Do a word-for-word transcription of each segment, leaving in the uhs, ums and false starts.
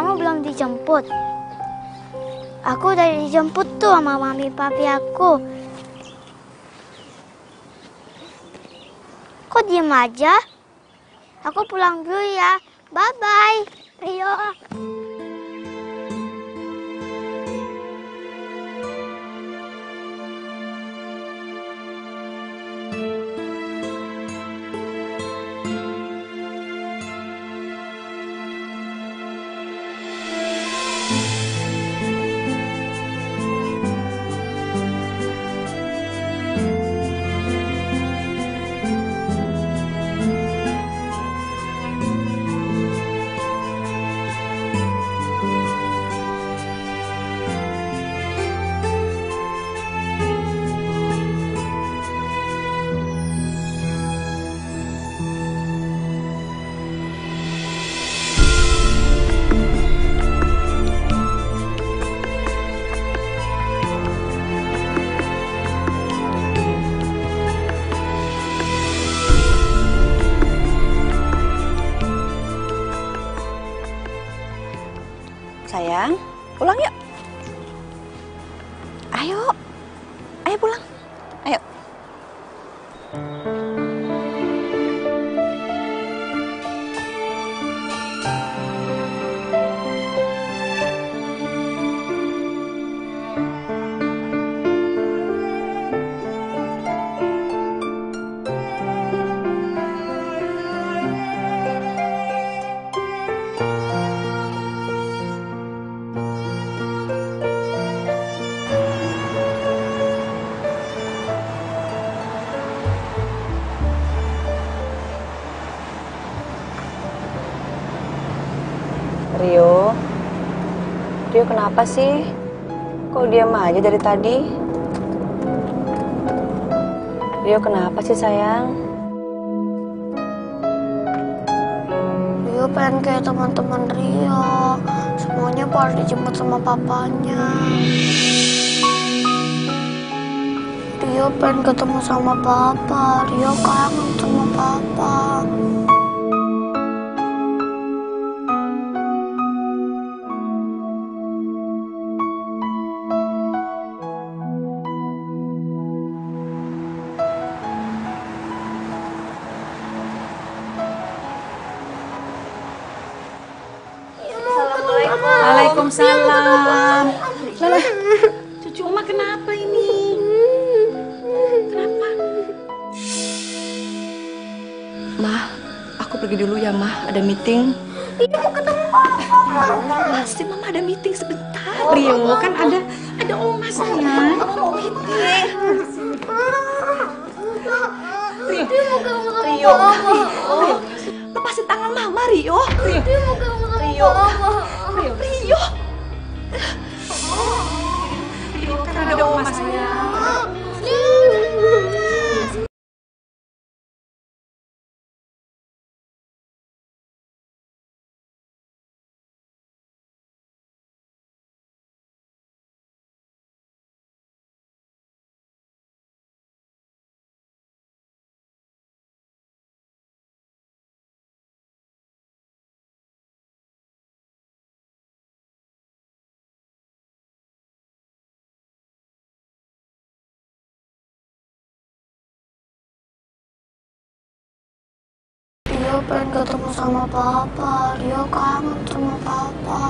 kamu belum dijemput? Aku udah dijemput tuh sama mami papi aku. Kok diem aja? Aku pulang dulu ya. Bye-bye, Rio. Sayang, pulang yuk. Ayo. Ayo pulang. Ayo. Rio, Rio kenapa sih? Kok diam aja dari tadi? Rio kenapa sih sayang? Rio pengen kayak teman-teman Rio, semuanya harus dijemput sama papanya. Rio pengen ketemu sama papa, Rio kangen sama papa. Waalaikumsalam. Lala, cucu Uma kenapa ini? Kenapa? Mah, aku pergi dulu ya, Mah. Ada meeting. Iya, mau ketemu Oma. Pasti Mama ada meeting sebentar. Rio, kan ada ada Oma sayang. Oma mau meeting. Rio, Rio, lepasin tangan Mama, Rio. Rio, Rio, Rio, Rio. Rio, kan ada Oma sayang. Rio pengen ketemu sama papa, Rio kangen sama papa.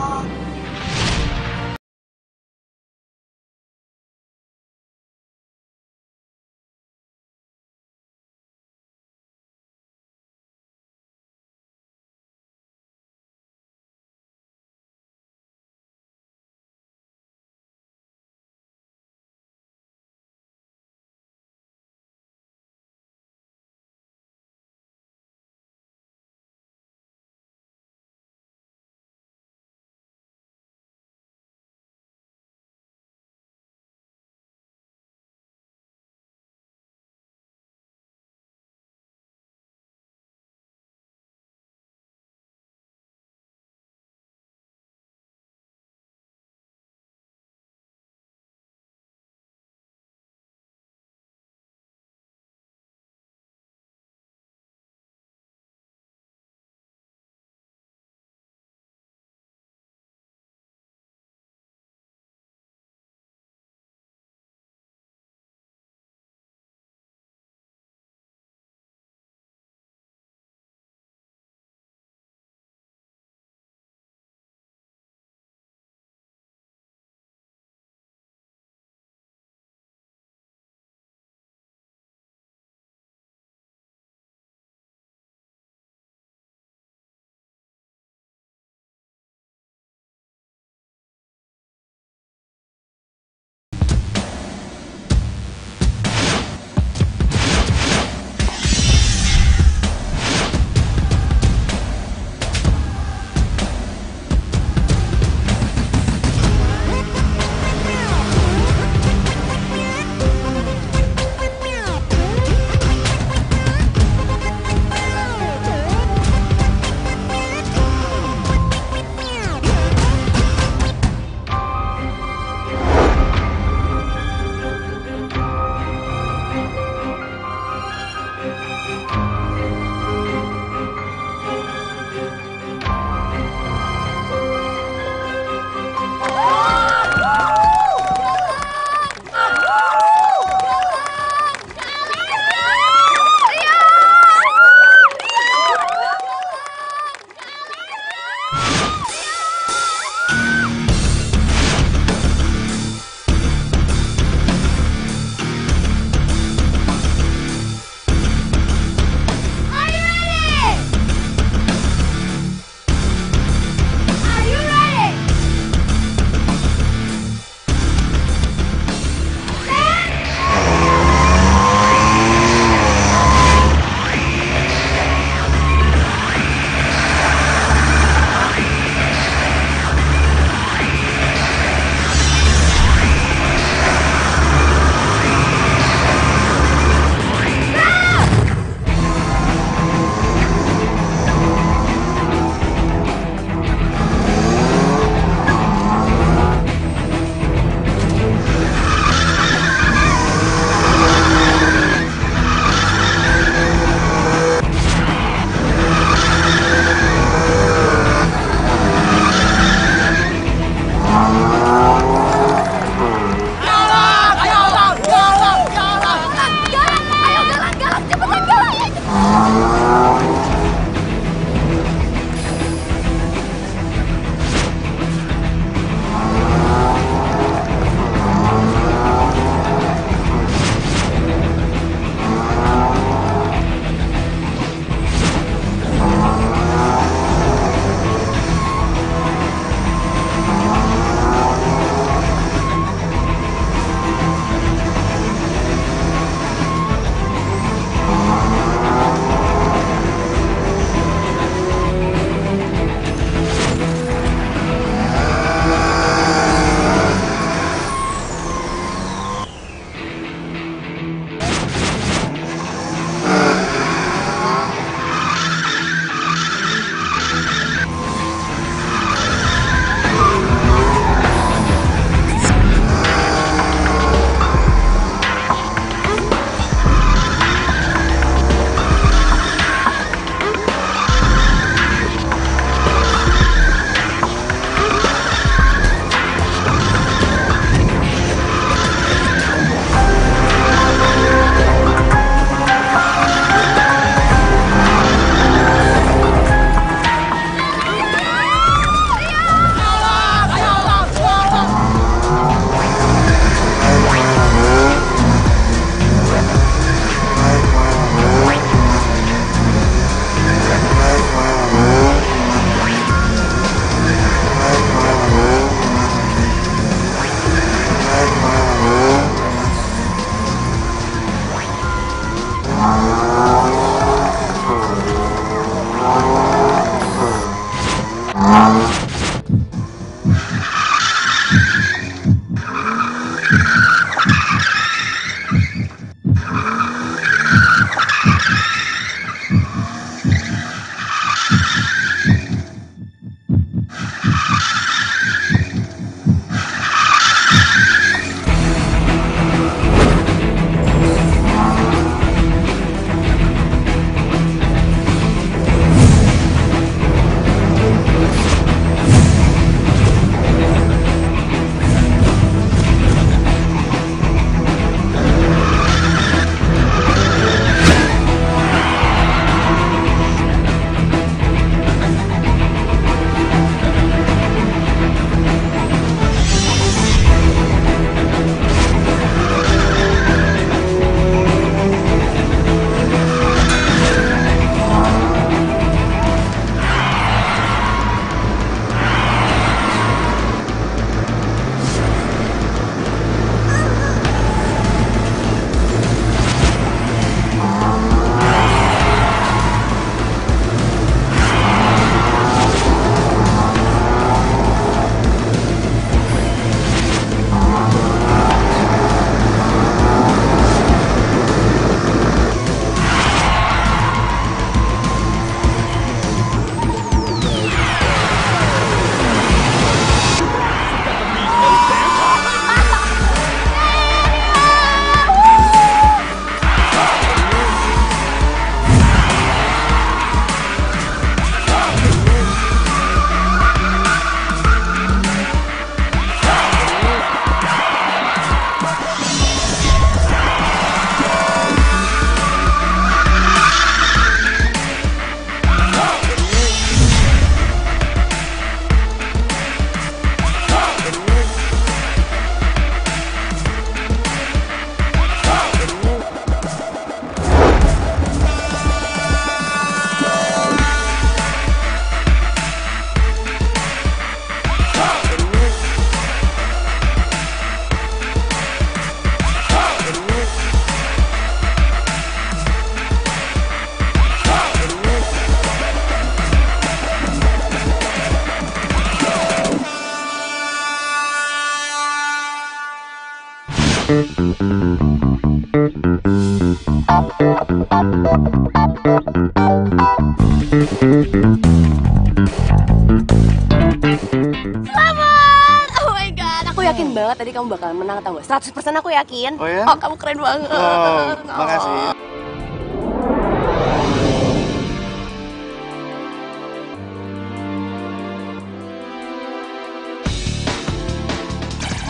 Tadi kamu bakalan menang, tau gak? seratus persen aku yakin. Oh ya? Oh, kamu keren banget. Oh, makasih.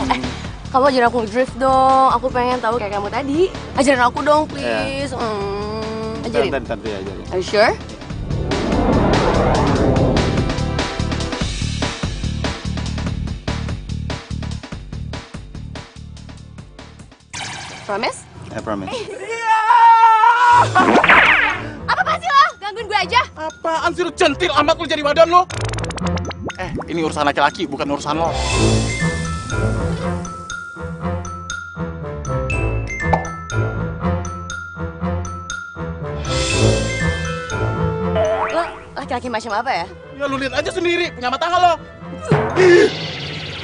Oh. Eh, kamu ajarin aku drift dong. Aku pengen tahu kayak kamu tadi. Ajarin aku dong, please. Yeah. Hmm, ajarin. Bentar, bentar, bentar, ajarin. Are you sure? Promise? I promise. Apa sih lo? Gangguin gue aja? Apaan sih lo? Centil amat lo jadi badan lo. Eh, ini urusan laki-laki, bukan urusan lo. Lo laki-laki macam apa ya? Ya lo lihat aja sendiri, punya mata lo.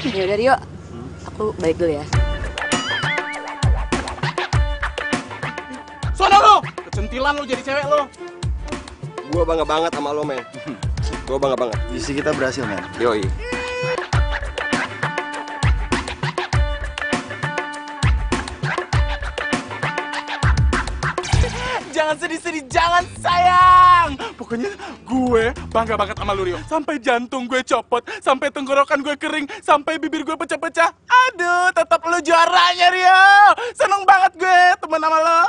Yaudah Rio, aku balik dulu ya. Sono lo! Kecentilan lo jadi cewek lo. Gua bangga banget sama lo, men. Gua bangga banget. Misi kita berhasil, men. Yoi. Jangan sedih-sedih, jangan sayang. Pokoknya gue bangga banget sama lo, Rio. Sampai jantung gue copot, sampai tenggorokan gue kering, sampai bibir gue pecah-pecah. Aduh, tetap lo juaranya, Rio. Seneng banget gue temen sama lo.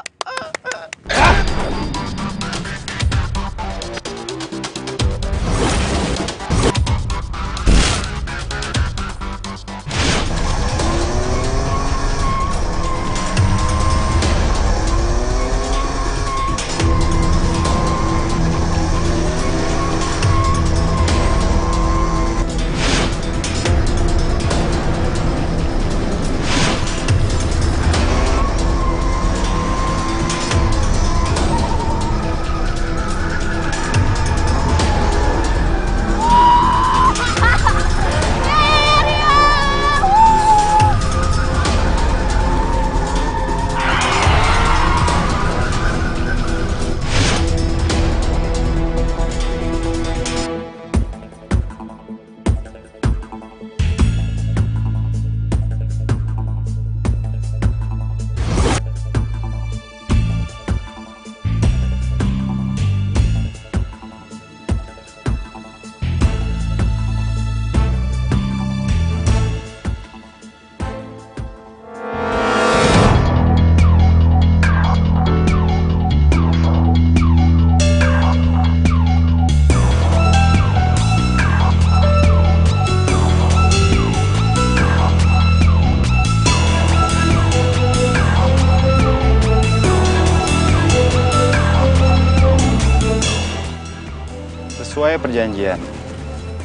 Sesuai perjanjian,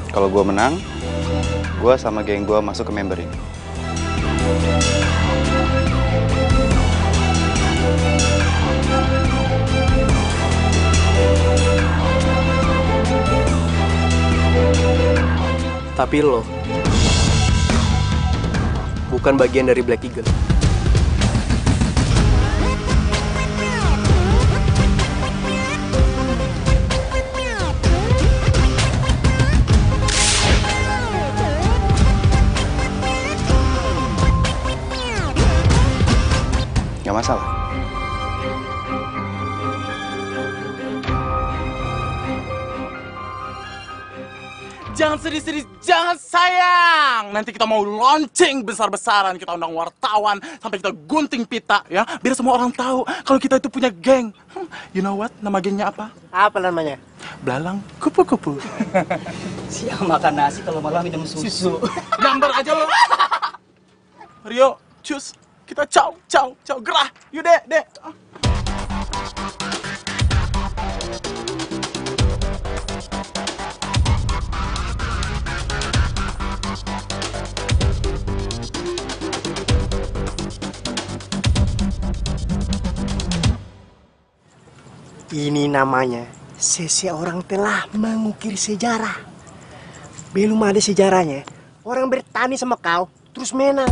kalau gue menang, gue sama geng gue masuk ke member ini. Tapi lo bukan bagian dari Black Eagle. Masalah. Jangan sedih-sedih, jangan sayang. Nanti kita mau launching besar-besaran, kita undang wartawan sampai kita gunting pita ya, biar semua orang tahu kalau kita itu punya geng. You know what? Nama gengnya apa? Apa namanya? Belalang kupu-kupu. Siang makan nasi, kalau malam minum susu. Gambar aja lo. Rio, cus. Kita caw, caw, caw, gerah. Yuk deh, deh. Ini namanya seseorang telah mengukir sejarah. Belum ada sejarahnya, orang bertani sama kau, terus menang.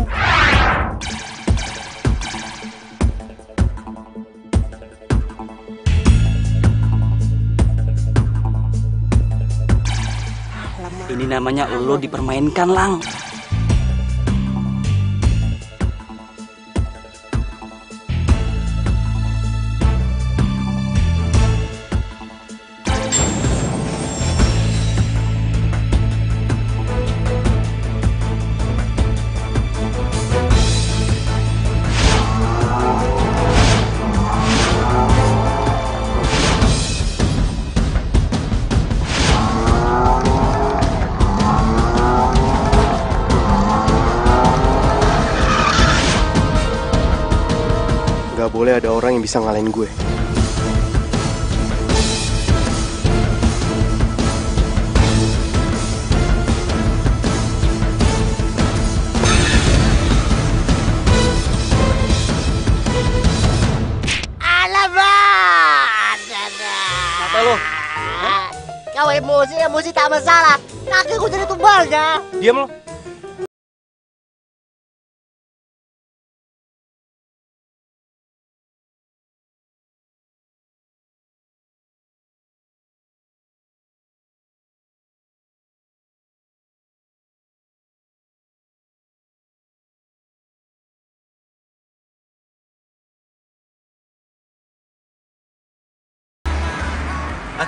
Ini namanya lo dipermainkan, Lang. Boleh ada orang yang bisa ngalahin gue. Alamak! Kenapa lo? Hah? Kau emosi, emosi tak masalah. Kaki gue jadi tumbal ya. Diam lo.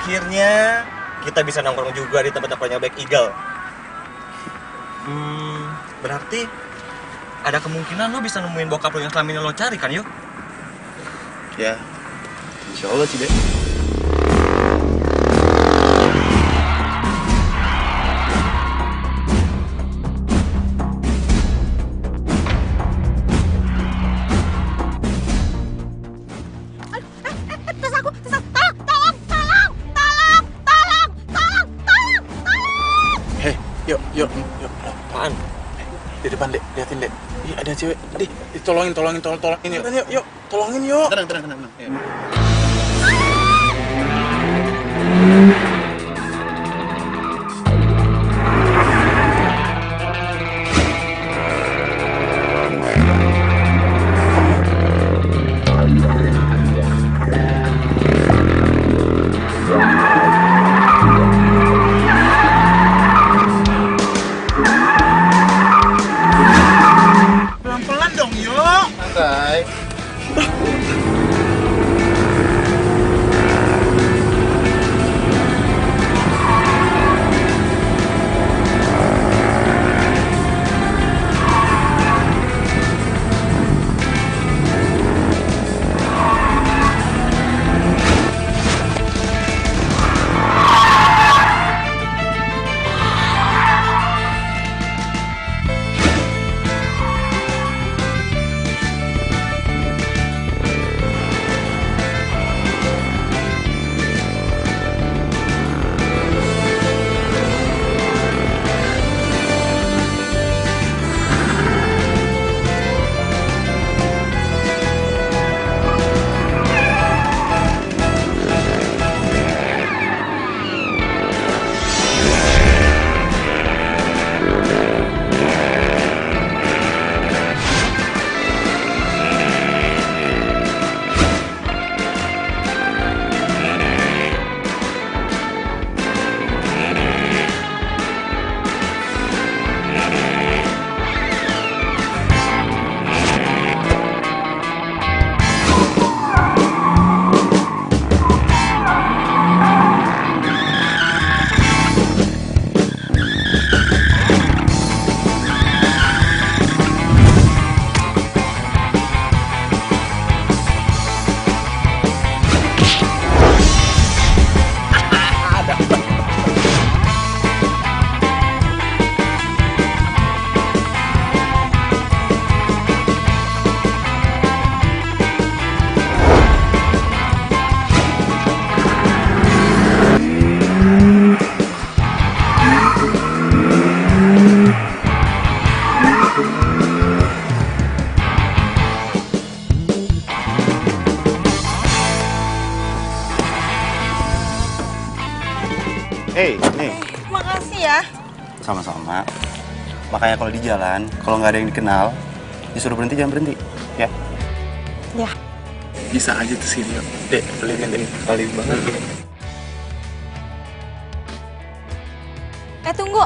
Akhirnya kita bisa nongkrong juga di tempat nongkrongnya Black Eagle. Hmm, berarti ada kemungkinan lo bisa nemuin bokap lo yang selama ini lo cari kan, yuk? Ya, insya Allah sih deh. Cewek, deh, tolongin, tolongin, tolong, tolongin, yuk, yuk, yuk, tolongin, yuk. Tenang, tenang, tenang, tenang. Ya. Makanya kalau di jalan, kalau nggak ada yang dikenal, disuruh berhenti jangan berhenti, ya? Ya. Bisa aja tuh sih, Dek, beliin, Dek. Paling banget. Eh, tunggu.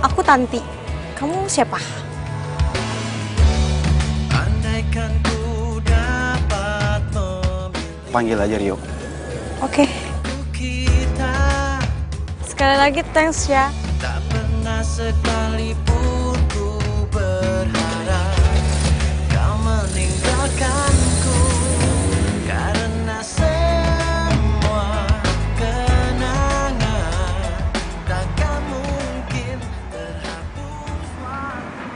Aku Tanti. Kamu siapa? Panggil aja Rio. Oke. Okay. Sekali lagi thanks ya. Tak pernah sekalipun ku berharap kau meninggalkanku karena semua kenangan takkan mungkin terhapus waktu.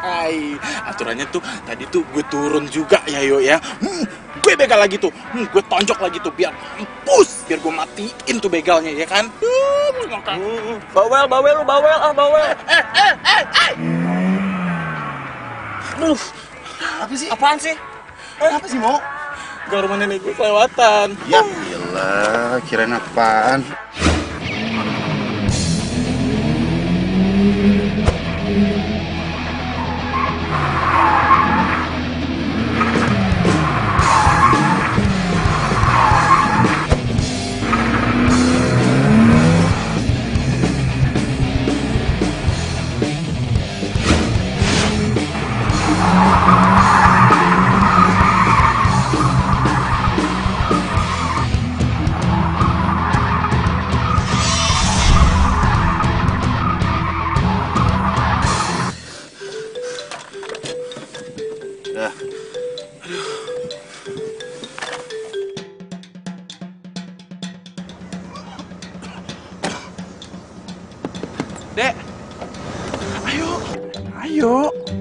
Hai, aturannya tuh tadi tuh gue turun juga ya yo ya. Hmm. Gue begal lagi tuh, hmm, gue tonjok lagi tuh, biar mampus, biar gue matiin tuh begalnya, ya kan? Hmm, bawel, bawel, bawel, ah bawel. Eh, eh, eh, eh. Duh, apa sih? Apaan sih? Eh, apa sih, Mo? Gak rumah nenek gue kelewatan. Ya gila, kirain apaan.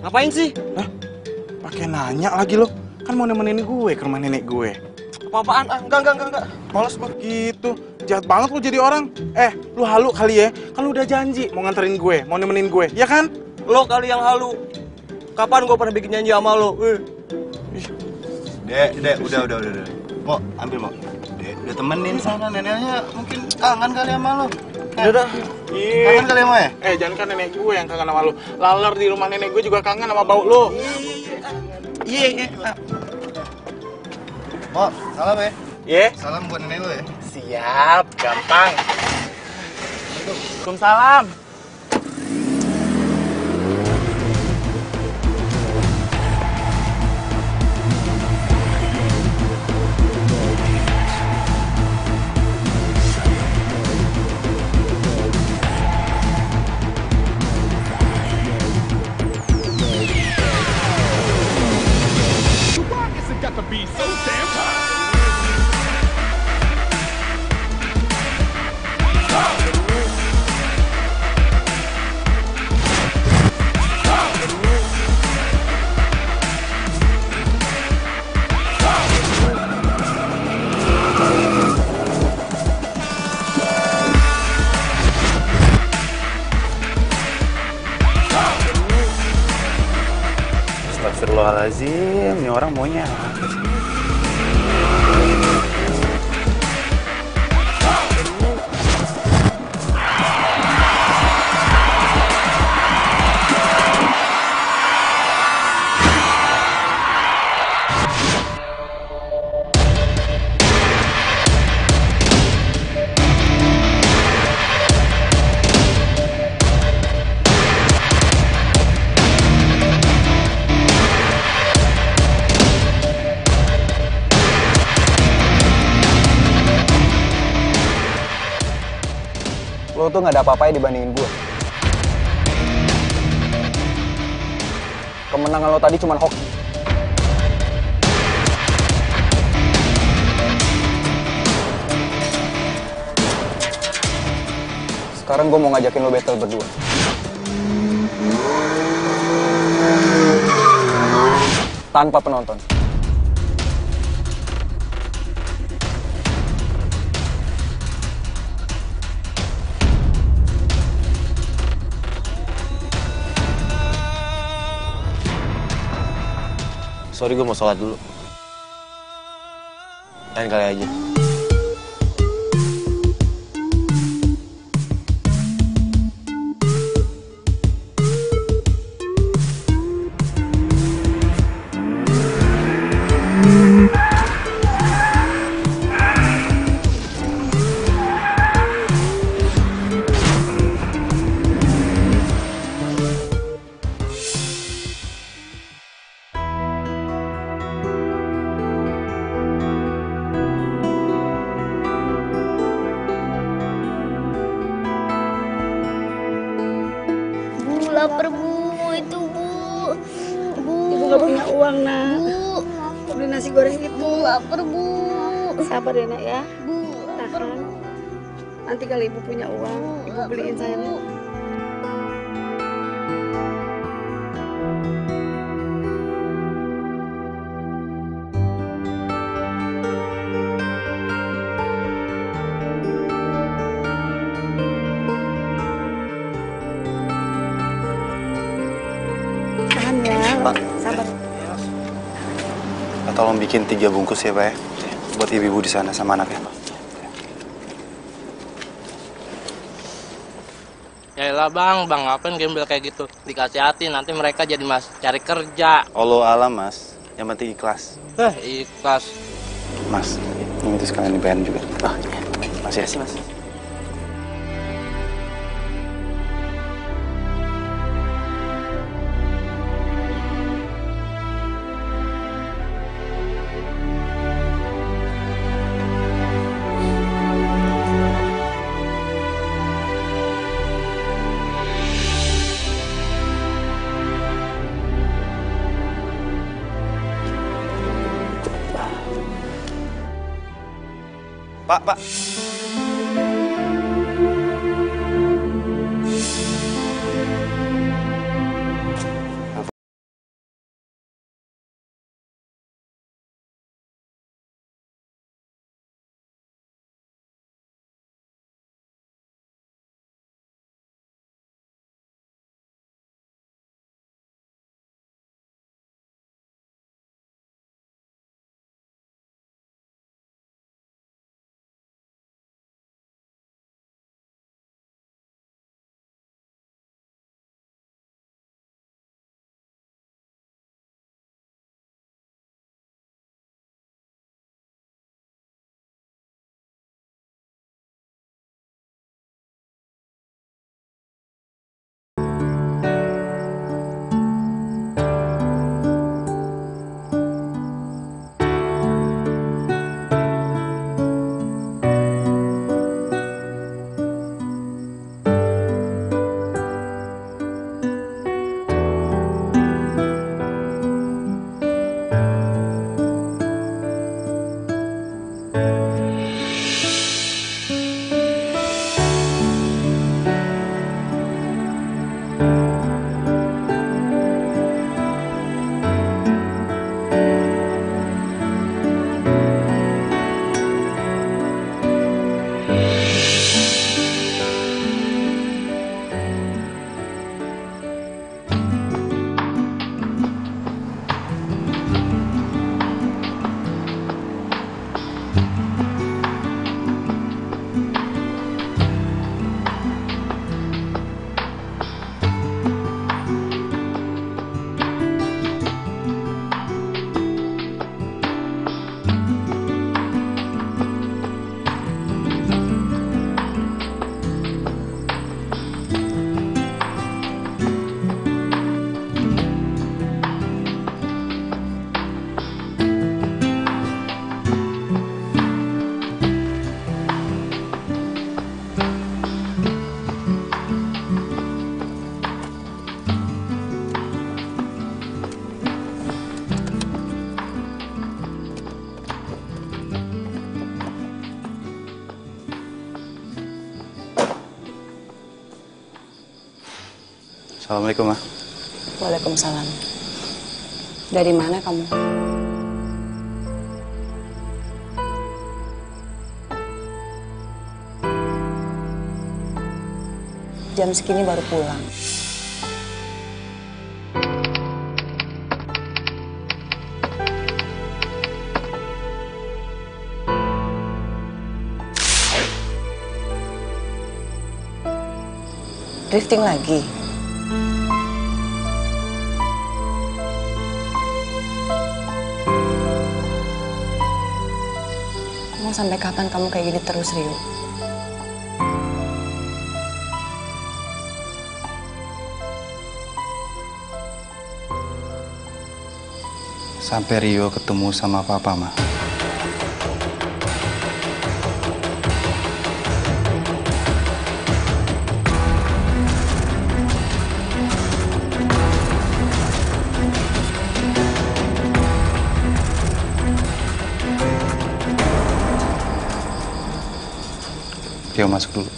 Ngapain sih? Hah? Pakai nanya lagi lo. Kan mau nemenin gue ke rumah nenek gue. Apa-apaan? Ah, enggak, enggak, enggak, enggak. Males begitu. Jahat banget lo jadi orang. Eh, lu halu kali ya? Kan lu udah janji mau nganterin gue, mau nemenin gue, ya kan? Lo kali yang halu. Kapan gue pernah bikin janji sama lo? Eh. Dek, Dek, udah, udah, udah, udah. Mau, ambil, Mau. Dek, udah temenin sana neneknya. Mungkin kangen kali sama lo. Eh, udah, kangen kali sama ya? Eh, jangan kan nenek gue yang kangen sama lu. Laler di rumah nenek gue juga kangen sama bau lu. Iya, iya. Mo, salam ya. Iya? Yeah. Salam buat nenek lu ya? Siap, gampang. Waalaikumsalam. Astagfirullahaladzim, ini orang maunya. Tuh nggak ada apa-apanya dibandingin gue. Kemenangan lo tadi cuman hoki. Sekarang gue mau ngajakin lo battle berdua. Tanpa penonton. Sorry, gue mau sholat dulu. Lain kali aja. lapar, Bu. Itu, Bu. Bu. Ibu nggak punya uang, Nak. Bu. Beli nasi goreng itu. Bu, lapar, Bu. Sabar ya, Nak, ya. Bu. Tahan. Nanti kalau Ibu punya uang, Bu, Ibu beliin saya, Bu. Tolong bikin tiga bungkus ya, Pak ya. Buat ibu-ibu di sana sama anaknya, Pak. Yaelah, Bang. Bang, ngapain gembel kayak gitu? Dikasih hati, nanti mereka jadi mas cari kerja. Allah alam, Mas. Yang penting ikhlas. Eh, ikhlas. Mas, ini itu sekalian dibayar juga. Ah, iya. Masih kasih, Mas. Pak, Pak. Assalamualaikum, Ma. Waalaikumsalam. Dari mana kamu? Jam segini baru pulang. Drifting lagi? Sampai kapan kamu kayak gini terus, Rio? Sampai Rio ketemu sama Papa, Ma. Rio masuk dulu.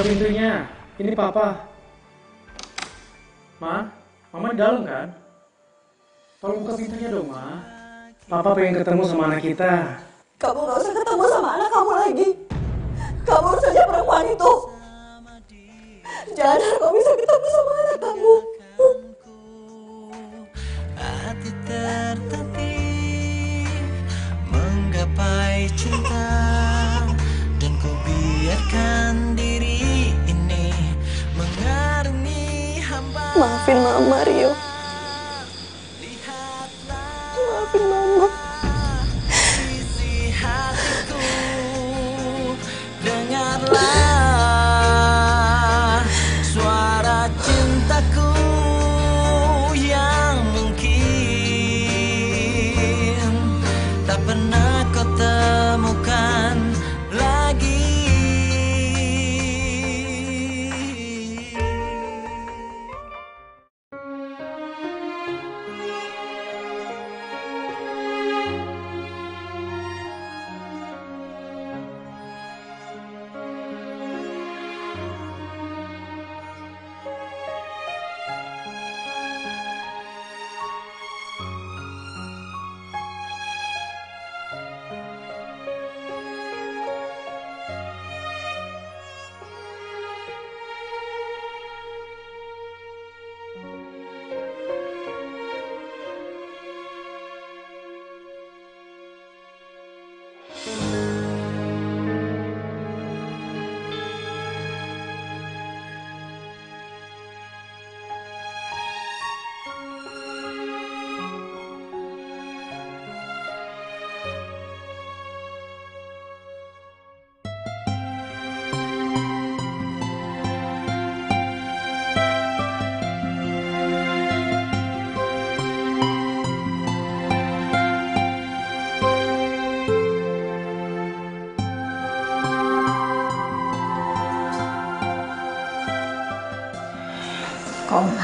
Pintunya, ini papa. Ma, mama di dalam kan? Tolong buka pintunya dong, ma. Papa pengen ketemu sama anak kita. Kamu gak usah ketemu sama anak kamu lagi. Kamu urus saja perempuan itu. Jangan harap bisa ketemu sama anak kamu. Hati tertati menggapai cinta, dan ku biarkan diri. Maafin mama, Rio. Maafin mama. Dengarlah suara cintaku yang mungkin tak pernah kau temukan lagi.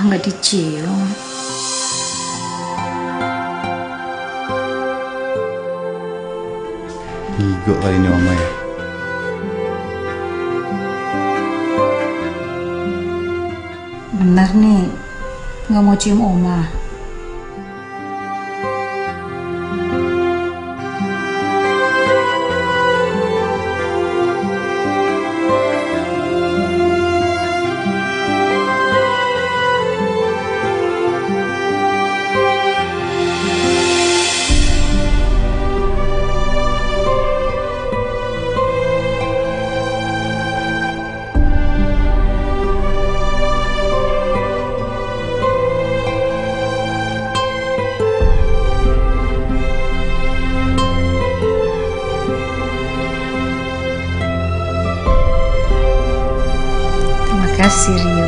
Nggak dicium. Gigo kali ini mama ya. Bener nih, nggak mau cium Oma. Terima kasih Rio.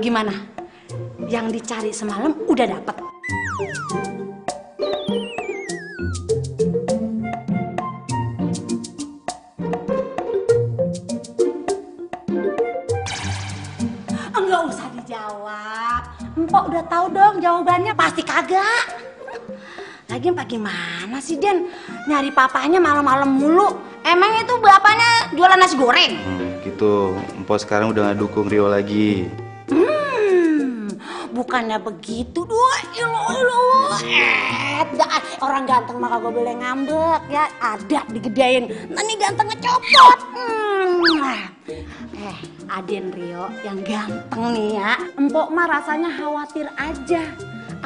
Gimana? Yang dicari semalam udah dapet. Enggak usah dijawab. Empok udah tahu dong jawabannya, pasti kagak. Lagian bagaimana sih Den? Nyari papanya malam-malam mulu. Emang itu bapaknya jualan nasi goreng? Hmm, gitu. Empok sekarang udah gak dukung Rio lagi. Bukannya begitu, duh, ilu, ilu, eh, orang ganteng maka gue boleh ngambek ya, ada digedain, nanti gantengnya copot. Hmm. Eh, Aden Rio yang ganteng nih ya, empok mah rasanya khawatir aja,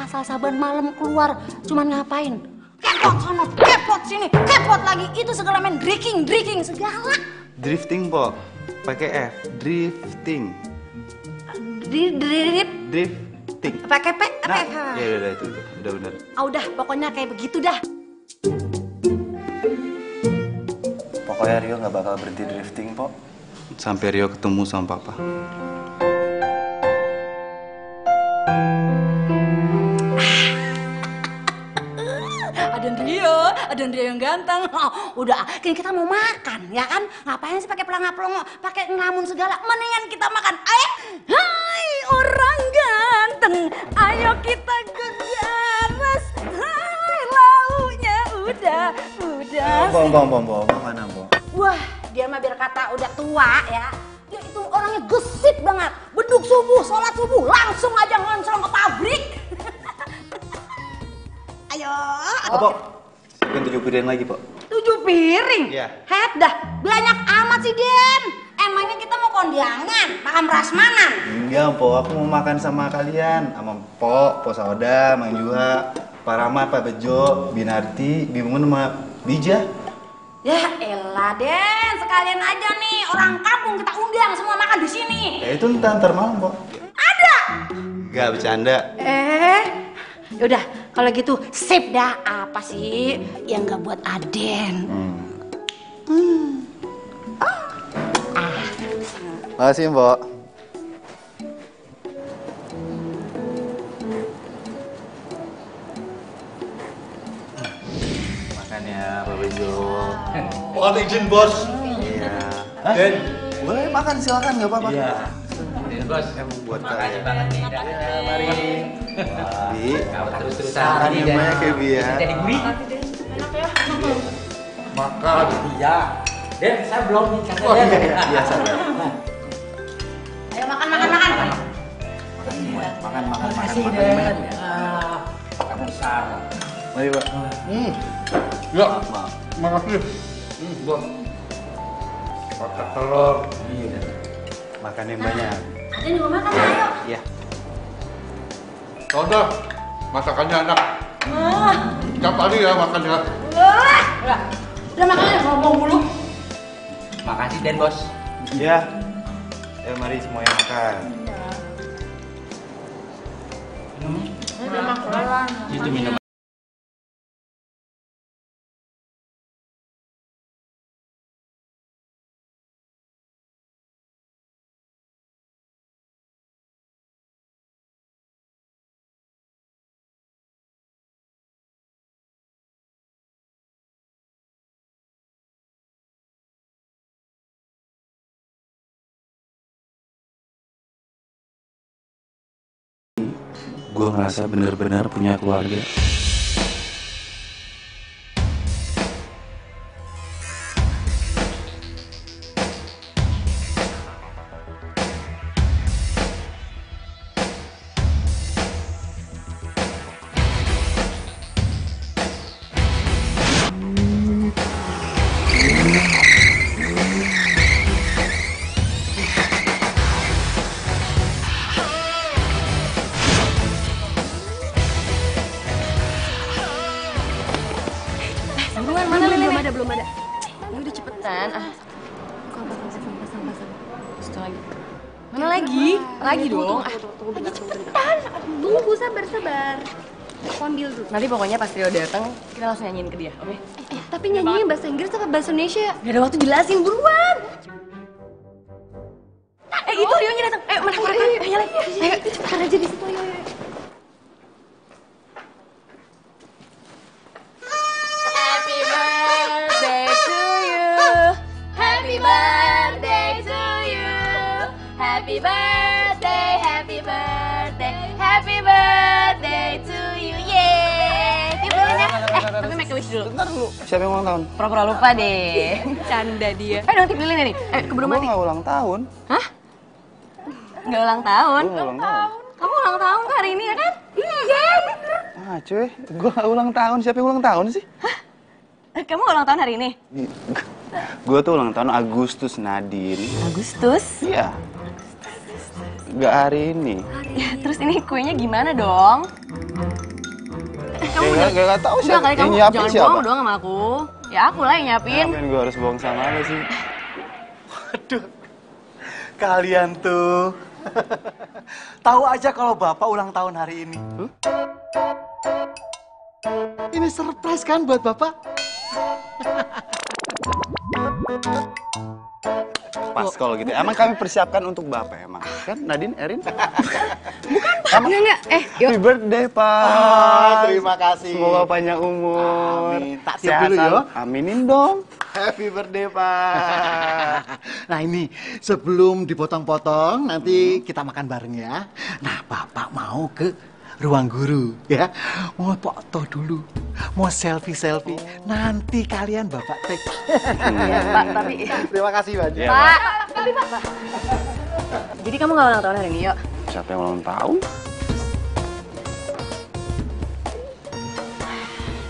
asal saban malam keluar, cuman ngapain? Kepot sana, kepot sini, kepot lagi, itu segala main drinking, drinking segala. Drifting, Pok, pakai F, drifting. Drift, drift, drift. Pakai P, nah, ya udah itu, udah benar. Ah udah, pokoknya kayak begitu dah. Pokoknya Rio nggak bakal berhenti drifting, Pok. Sampai Rio ketemu sama Papa. Ada Rio, ada Rio yang ganteng. Oh, udah, kini kita mau makan, ya kan? Ngapain sih pakai pelangap-pelongo, pakai ngelamun segala? Mendingan kita makan. Ayo, hai orang ganteng, ayo kita kejar mas. Hai, launya udah, udah. Bong, bong, bong, bong, mana bong? Wah, dia mah biar kata udah tua ya. Dia itu orangnya gesit banget. Beduk subuh, sholat subuh, langsung aja ngonsolong ke pabrik. Ayo. Apa? Bukan tujuh piring lagi, Pak. Tujuh piring? Iya. Head dah, banyak amat sih, Den. Emangnya kita mau kondangan, makan prasmanan? Enggak, Po. Aku mau makan sama kalian. Sama Po, Po Sauda, Mang Juha, Pak Rahmat, Pak Bejo, Binarti, Bimungun, sama Bija. Ya elah, Den. Sekalian aja nih, orang kampung kita undang semua makan di sini. Ya itu ntar malam, Po. Ada? Enggak, bercanda. Eh? Yaudah, kalau gitu sip dah. Apa sih yang gak buat Aden? Hmm. Hmm. Oh. Ah. Makasih, Mbok. Makannya, Pak Bejo. Mohon izin, Bos. Iya. Den, boleh makan, silakan, gak apa-apa. Iya. Bos, yang buat kalian. Iya, mari. Bi, terus-terusan ini namanya kebiar. Jadi gurih. Enak ya. Makan dia. Den, saya belum nih kata Den. Biasa. Ayo makan makan makan. Makan makan makan makan. besar. Mari, Pak. Hmm. Ya. Makasih. Hmm, Bos. Pakai telur. Iya. Makan yang banyak. Ini juga makan, ayo. Iya. Udah. Masakannya enak. Wah. Tiap hari ya makannya. Wah. Udah. Udah makannya ngomong dulu. Makasih, Den Bos. Iya. Ya, mari semuanya makan. Iya. Hmm. Udah makan. Itu minum. Gue ngerasa bener-bener punya keluarga. Nanti pokoknya pas Rio datang kita langsung nyanyiin ke dia, oke? Okay? Eh, eh, tapi nyanyinya bahasa Inggris apa bahasa Indonesia? Gak ada waktu jelasin, buruan! Eh, oh, itu Rio-nya datang. Ayo, mana, mana, mana, nyalain. Ayo, cepetan aja di situ, ayo, ayo. Happy birthday to you. Happy birthday to you. Happy birthday, happy birthday. Happy birthday to you. Yeay! Tapi make a wish dulu. Bentar dulu. Siapa yang ulang tahun? Pura-pura lupa deh. Canda dia. Eh, nanti beli nih. Eh, keburu mati. Gue gak ulang tahun. Hah? Gak ulang tahun? Gue gak ulang tahun. Kamu ulang tahun hari ini ya kan? Iya, bener. Ah, cuy. Gue gak ulang tahun. Siapa yang ulang tahun sih? Hah? Kamu ulang tahun hari ini? Gue tuh ulang tahun Agustus, Nadine. Agustus? Iya. Gak hari ini. Ya, terus ini kuenya gimana dong? Kamu ya, udah gak tau siapa yang nyiapin siapa? Jangan bohong dong sama aku. Ya aku lah yang nyiapin. Ngapain gue harus bohong sama lo sih? Waduh. Kalian tuh. Tahu aja kalau Bapak ulang tahun hari ini. Huh? Ini surprise kan buat Bapak? Pas kalau gitu. Emang kami persiapkan untuk Bapak emang. Kan Nadine, Erin? Bukan, Pak. Enggak, enggak. Eh, yuk. Happy birthday, Pak. Oh, terima kasih. Semoga panjang umur. Amin. Tak siap dulu, yuk. Aminin dong. Happy birthday, Pak. Nah, ini sebelum dipotong-potong, nanti hmm. kita makan bareng ya. Nah, Bapak mau ke ruang guru, ya. Mau foto dulu, mau selfie-selfie. Nanti kalian Bapak take. Iya, Pak, tapi... Terima kasih, Pak. Ya, Pak, tapi Pak. Pak. Jadi kamu nggak ulang tahun hari ini, yuk? Siapa yang ulang tahun?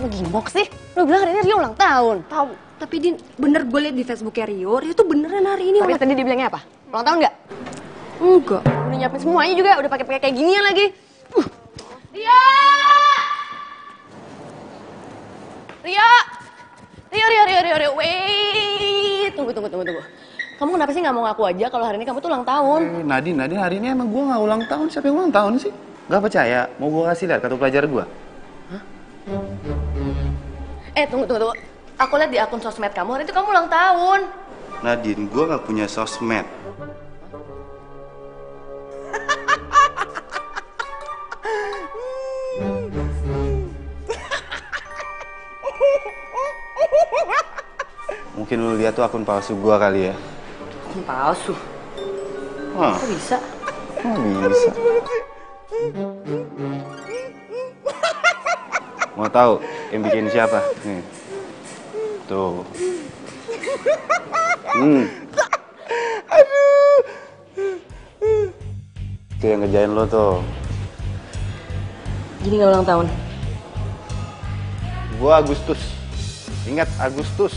Lu gimbok sih? Lu bilang hari ini Rio ulang tahun. Tahu. Tapi Din, bener gue liat di Facebooknya Rio, Rio tuh beneran hari ini. Tapi tadi dia bilangnya apa? Ulang tahun nggak? Enggak. Udah nyiapin semuanya juga, udah pakai-pakai kayak ginian lagi. Uh. Rio! Rio! Rio, Rio, Rio, Rio, Rio, wait! Tunggu, tunggu, tunggu, tunggu. Kamu kenapa sih nggak mau ngaku aja kalau hari ini kamu tuh ulang tahun? Eh, Nadine, Nadine, hari ini emang gue nggak ulang tahun. Siapa yang ulang tahun sih? Nggak percaya? Mau gue kasih lihat kartu pelajar gue? Hah? Eh, tunggu, tunggu, tunggu. Aku lihat di akun sosmed kamu, hari itu kamu ulang tahun. Nadine, gue nggak punya sosmed. Mungkin lu lihat tuh akun palsu gua kali ya. Akun palsu? Hah? Kok bisa? Kok bisa? Mau tahu yang bikin siapa? Nih. Tuh. Hmm. Aduh. Itu yang ngerjain lo tuh. Jadi gak ulang tahun? Gua Agustus. Ingat Agustus.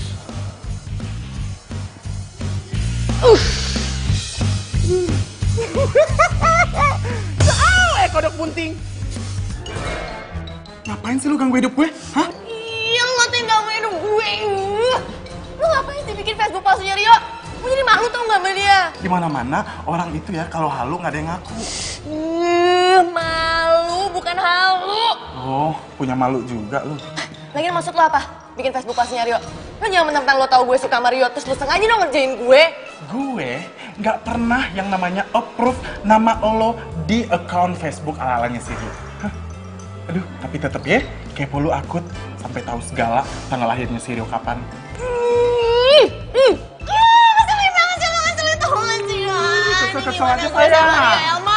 Uh. Jauh eh kodok bunting. Ngapain sih lu ganggu hidup gue? Hah? Iya, lu ngatain ganggu hidup gue. Lu ngapain sih bikin Facebook palsunya Rio? Gue jadi malu tau gak sama dia. Dimana-mana orang itu ya kalau halu gak ada yang ngaku. Uh, malu bukan halu. Oh, punya malu juga lu. Lagian maksud lu apa? Bikin Facebook palsunya Rio? Lu jangan mentang-mentang lu tau gue suka sama Rio, terus lu sengaja dong ngerjain gue. Gue gak pernah yang namanya approve nama lo di account Facebook ala-alanya sih. Aduh, tapi tetep ya, kepo lu akut sampai tahu segala tanggal lahirnya si Rio kapan. Ih, ih, ih, keselin banget, jangan keselin tolongan sih. Kesel-kesel aja saya. Elma.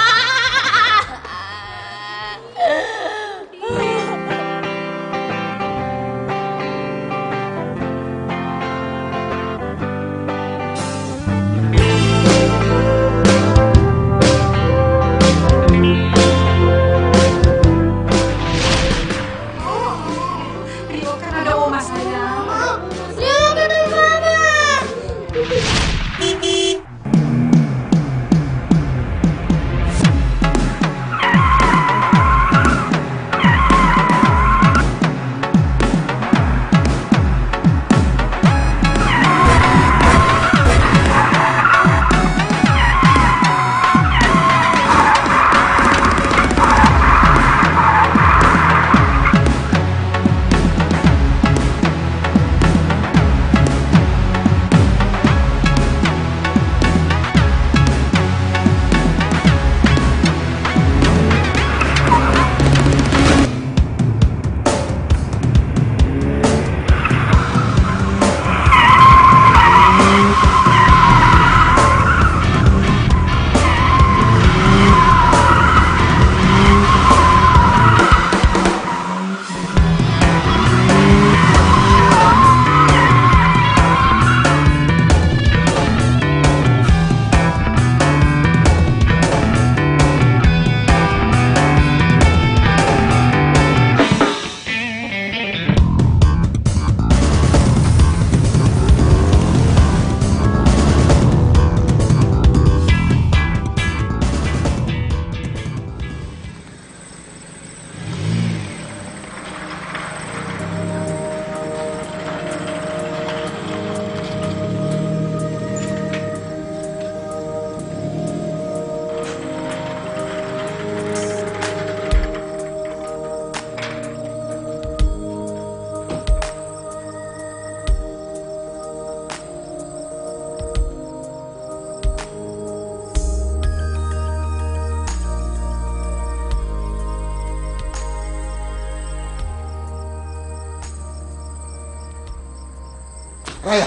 Raya,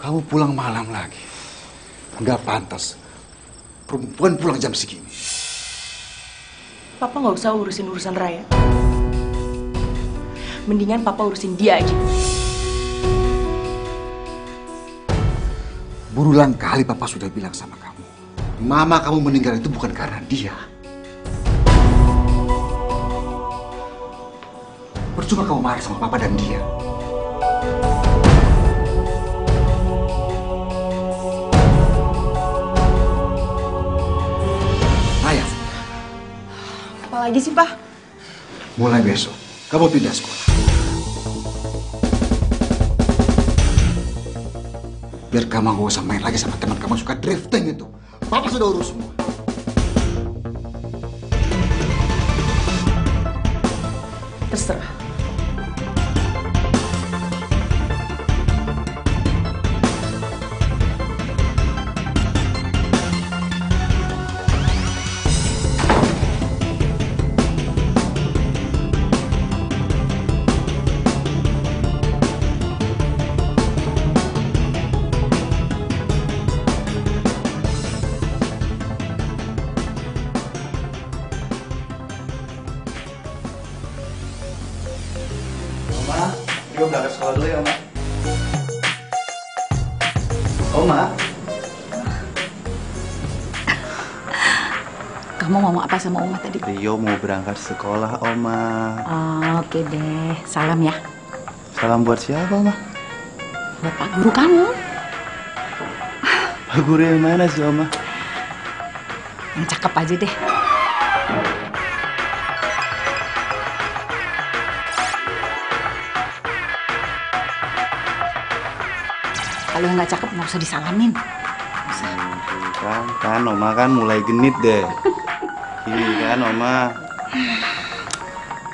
kamu pulang malam lagi. Nggak pantas. Perempuan pulang jam segini. Papa nggak usah urusin urusan Raya. Mendingan Papa urusin dia aja. Berulang kali Papa sudah bilang sama kamu, Mama kamu meninggal itu bukan karena dia. Percuma kamu marah sama Papa dan dia. Lagi sih, Pak. Mulai besok, kamu pindah sekolah. Biar kamu gak usah main lagi sama teman kamu suka drifting itu. Papa sudah urus semua. Terserah. Kamu ngomong apa sama Oma tadi? Rio mau berangkat sekolah, Oma. Oh, oke deh, salam ya. Salam buat siapa, Oma? Buat Pak Guru kamu. Pak Guru yang mana sih, Oma? Yang cakep aja deh. Kalau yang nggak cakep nggak usah disalamin. Kan, kan, Oma kan mulai genit deh. Ini kan, Oma.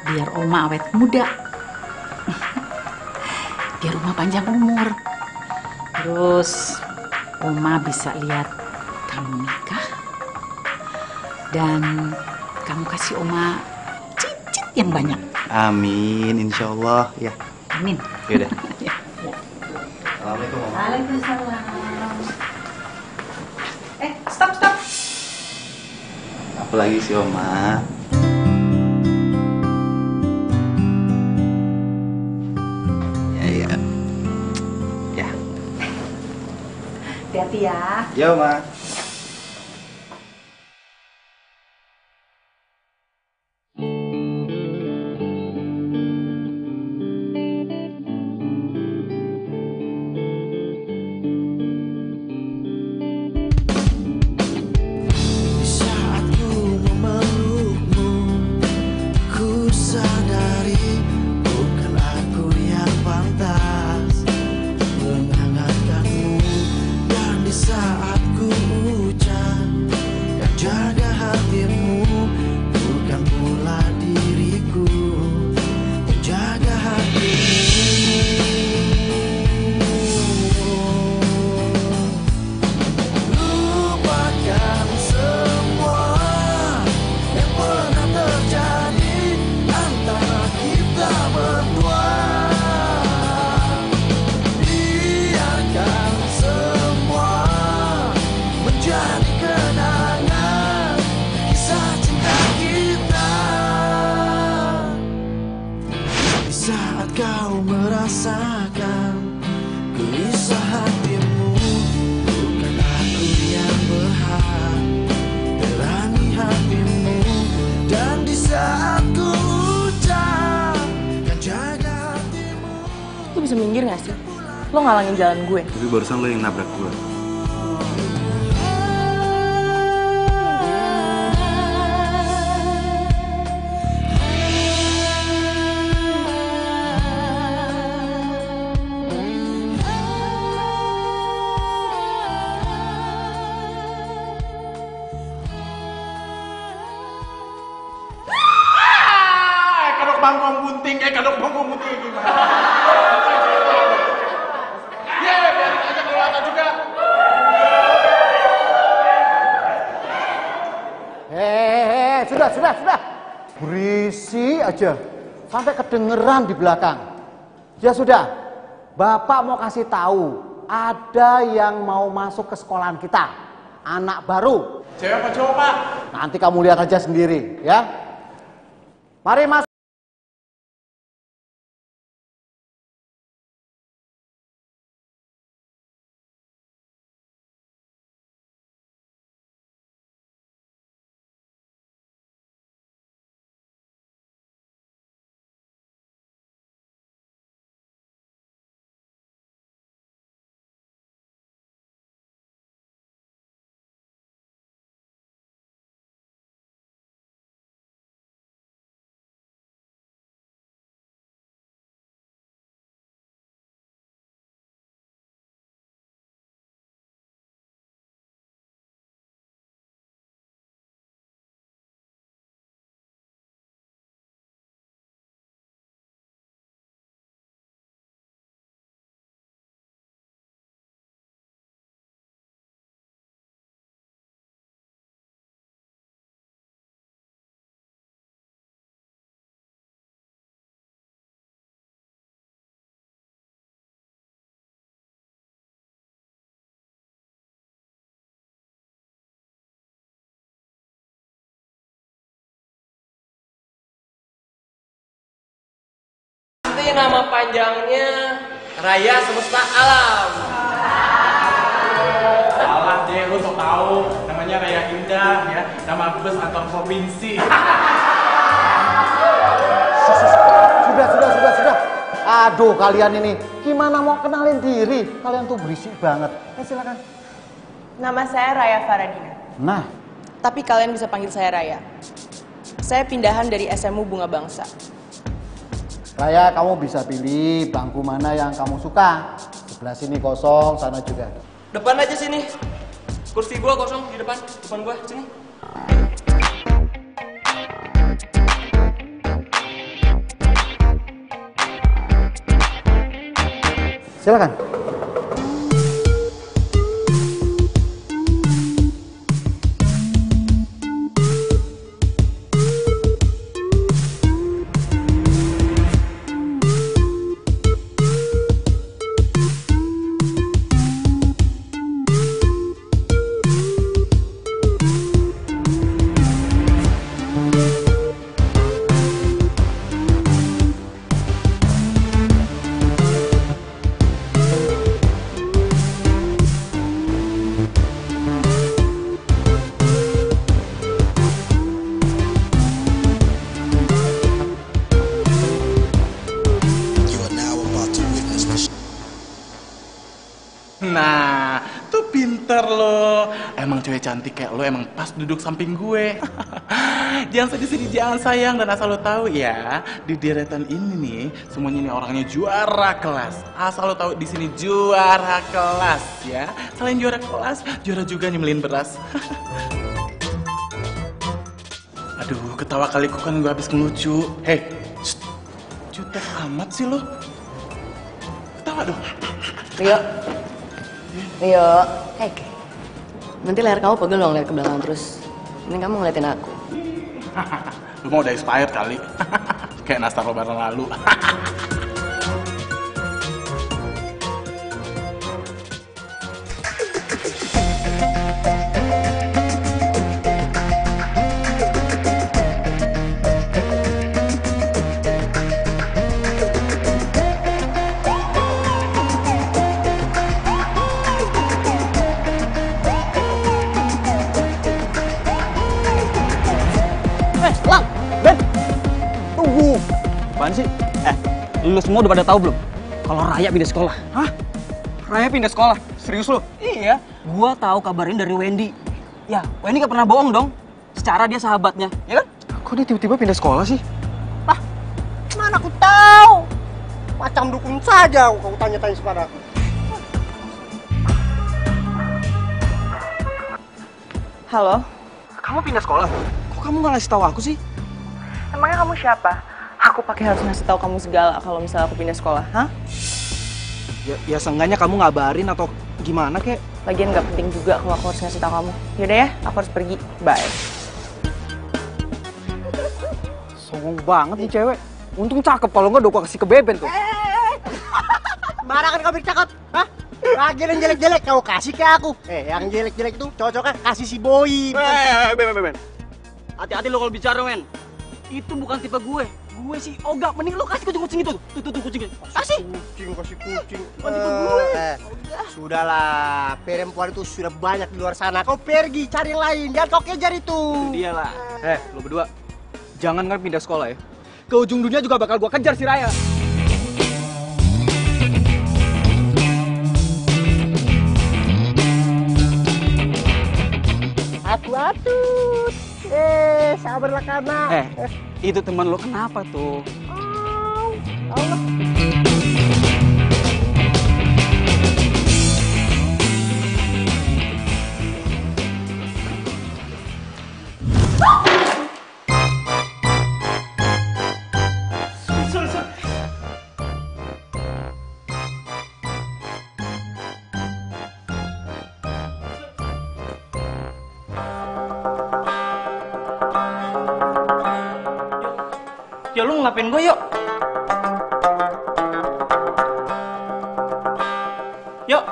Biar Oma awet muda. Biar Oma panjang umur. Terus Oma bisa lihat kamu nikah. Dan kamu kasih Oma cicit yang banyak. Amin, insya Allah ya. Amin. Yaudah. Ya. Assalamualaikum, Oma. Waalaikumsalam. Stop, stop. Apalagi sih, Oma? Ya, ya. Ya. Hati-hati ya. Ya, Oma. Minggir gak sih? Lo ngalangin jalan gue. Tapi barusan lo yang nabrak gue. Kadok bangkong bunting, eh kadok bangkong bunting gimana? Eh, sudah, sudah, sudah. Berisi aja. Sampai kedengeran di belakang. Ya sudah. Bapak mau kasih tahu, ada yang mau masuk ke sekolahan kita. Anak baru. Cewek apa cowok, Pak? Nanti kamu lihat aja sendiri, ya. Mari masuk. Nama panjangnya Raya Semesta Alam. Salah deh, lu sok tau namanya namanya Raya Indah ya, nama bus atau provinsi. Sudah, sudah, sudah, sudah. Aduh, kalian ini gimana mau kenalin diri? Kalian tuh berisik banget. Ya silakan. Nama saya Raya Faradina. Nah, tapi kalian bisa panggil saya Raya. Saya pindahan dari S M U Bunga Bangsa. Raya, kamu bisa pilih bangku mana yang kamu suka. Sebelah sini kosong, sana juga. Depan aja sini. Kursi gua kosong di depan, depan gua sini. Silakan. Nah, tuh pinter lo. Emang cewek cantik kayak lo emang pas duduk samping gue. Jangan sedih-sedih, jangan sayang. Dan asal lo tahu ya, di deretan ini nih, semuanya ini orangnya juara kelas. Asal lo tahu di sini juara kelas ya. Selain juara kelas, juara juga nyembelin beras. Aduh, ketawa kali ku kan gue habis ngelucu. Hei, jutek amat sih lo. Ketawa dong. Rio, Rio, hei, nanti leher kamu pegel dong, lihat ke belakang terus. Ini kamu ngeliatin aku. Lu mau udah expired kali. Kayak nastar lebaran lalu. Sih? Eh, lu semua udah pada tahu belum kalau Raya pindah sekolah? Hah? Raya pindah sekolah? Serius lu? Iya. Gua tahu kabarin dari Wendy. Ya, Wendy gak pernah bohong dong. Secara dia sahabatnya, ya kan? Kok dia tiba-tiba pindah sekolah sih? Lah, mana aku tahu? Macam dukun saja kau tanya-tanya sekarang. Halo? Kamu pindah sekolah? Kok kamu gak ngasih tahu aku sih? Emangnya kamu siapa? Aku pakai harus ngasih tahu kamu segala kalau misalnya aku pindah sekolah, hah? Ya, ya seenggaknya kamu ngabarin atau gimana kek? Lagian nggak penting juga kalau aku harus ngasih tahu kamu. Yaudah ya, aku harus pergi. Bye. Songong banget nih cewek. Untung cakep, kalau nggak udah gua kasih ke beben tuh. Marah kan kamu cakep, hah? Lagi yang jelek-jelek kau kasih ke aku. Eh, yang jelek-jelek itu cocoknya kasih si Boy. Eh, ben, ben, ben. Hati-hati lo kalau bicara, men. Itu bukan tipe gue. Gue sih ogah, mending lo kasih kucing-kucing itu. Tuh, tuh, tuh, kucingnya. Kasih kucing, kasih kucing. Bukan tipe gue. Eh, sudahlah, perempuan itu sudah banyak di luar sana. Kau pergi, cari yang lain. Jangan kau kejar itu. Itu dia lah. Eh, lo berdua, jangan kan pindah sekolah ya. Ke ujung dunia juga bakal gue kejar si Raya. Aku atut. Eh, sabarlah kanak. Eh, itu teman lo kenapa tuh? Oh, Allah. Ya lu ngelapin gue yuk. Yuk.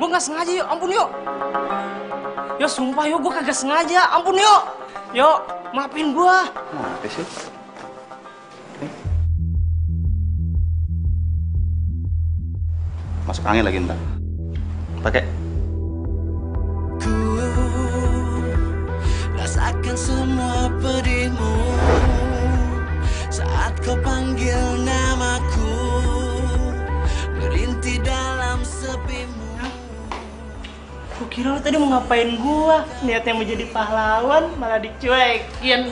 Gue gak sengaja yuk, ampun yuk. Ya sumpah yuk, gue kagak sengaja, ampun yuk. Yuk, maafin gue. Maafin sih. Masuk angin lagi ntar. Pakai. Ku rasakan semua pedihmu saat kau panggil namaku, merintih dalam sepimu. Aku kira lo tadi mau ngapain gua? Niatnya mau jadi pahlawan malah dicuekin.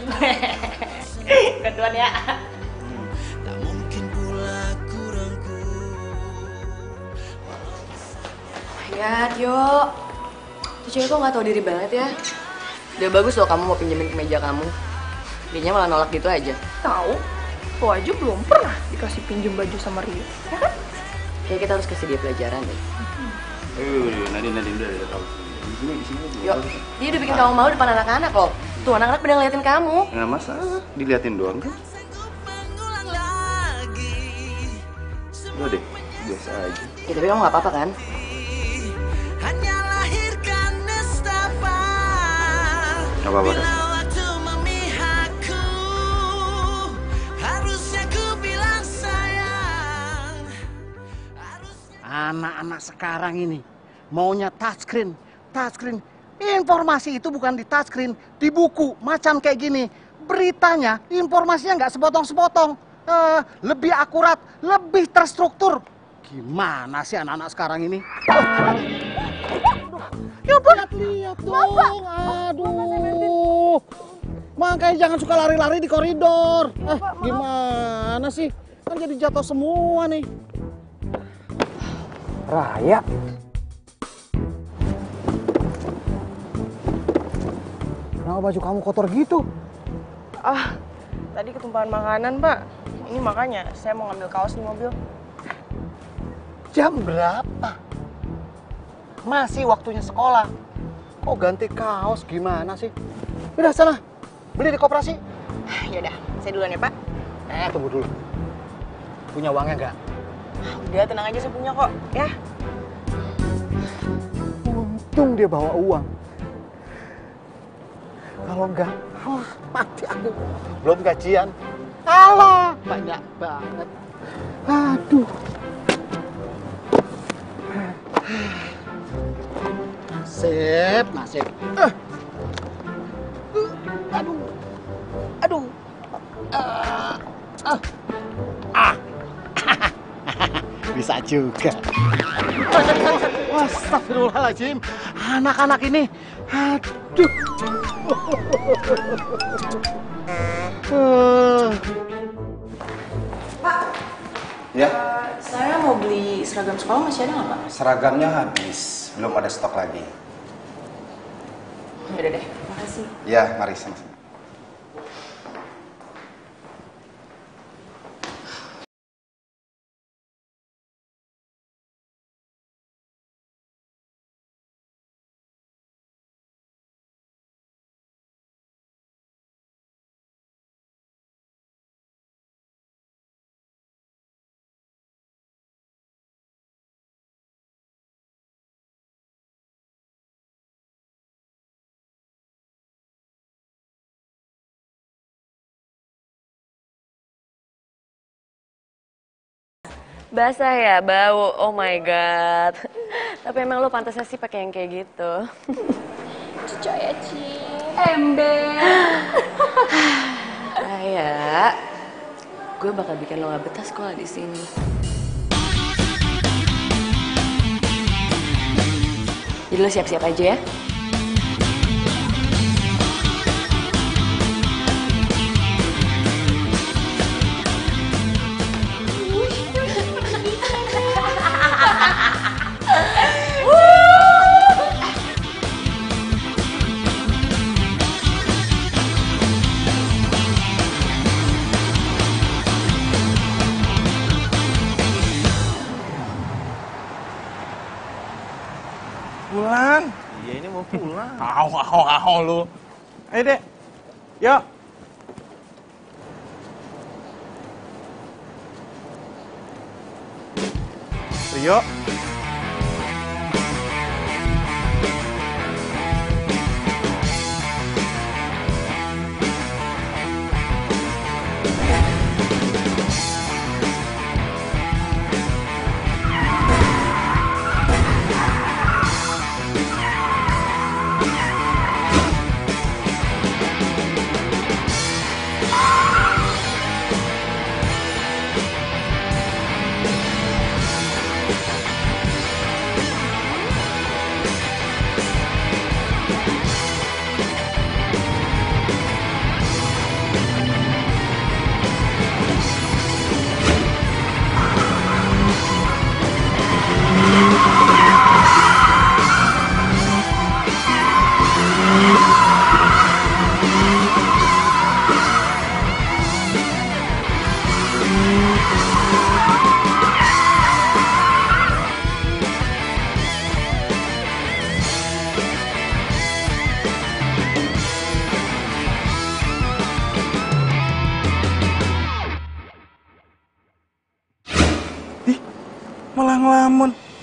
Keduan ya. Ya, Tio, tuh cewek kok gak tau diri banget ya. Udah bagus loh kamu mau pinjemin kemeja kamu. Dianya malah nolak gitu aja. Tahu, kok aja belum pernah dikasih pinjem baju sama Rio, ya kan? Kayaknya kita harus kasih dia pelajaran deh. Ayo, Nadine, Nadine udah udah tau. Yuk, dia udah bikin kamu malu depan anak-anak loh. Tuh anak-anak pada ngeliatin kamu. Nggak masalah, diliatin doang kan? Udah deh, biasa aja. Ya tapi kamu gak apa-apa kan? Hanya lahirkan nestapa. Bila waktu memihakku, harusnya ku bilang sayang. Anak-anak sekarang ini maunya touchscreen, touchscreen. Informasi itu bukan di touchscreen, di buku macam kayak gini. Beritanya, informasinya nggak sepotong-sepotong, uh, lebih akurat, lebih terstruktur. Gimana sih anak-anak sekarang ini? Lihat-lihat dong, aduh. Makanya jangan suka lari-lari di koridor. Eh, gimana sih? Kan jadi jatuh semua nih. Raya. Kenapa baju kamu kotor gitu? Ah, tadi ketumpahan makanan, Pak. Ini makanya saya mau ngambil kaos di mobil. Jam berapa? Masih waktunya sekolah. Kok ganti kaos gimana sih? Udah sana, beli di koperasi. Yaudah, saya duluan ya Pak. Eh, tunggu dulu. Punya uangnya nggak? Udah, tenang aja, saya punya kok, ya. Untung dia bawa uang. Kalau nggak, oh, mati aku. Belum gajian. Alah, banyak banget. Aduh. Nasib, nasib. Uh. Uh. Aduh, aduh. Uh. Uh. Ah, bisa juga. Astagfirullahaladzim, anak-anak ini, aduh. Uh. Pak, ya? Uh, saya mau beli seragam sekolah, masih ada nggak Pak? Seragamnya habis, belum ada stok lagi. Yaudah deh, makasih. Ya, mari sama-sama. Basah ya, bau. Oh my god. Tapi emang lo pantasnya sih pakai yang kayak gitu. Cucok ya, Ci. Ember. Raya, gue bakal bikin lo gak betah sekolah di sini. Jadi lo siap-siap aja ya. Pulang. Aho, aho, aho lu. Ayo deh, yuk. Rio.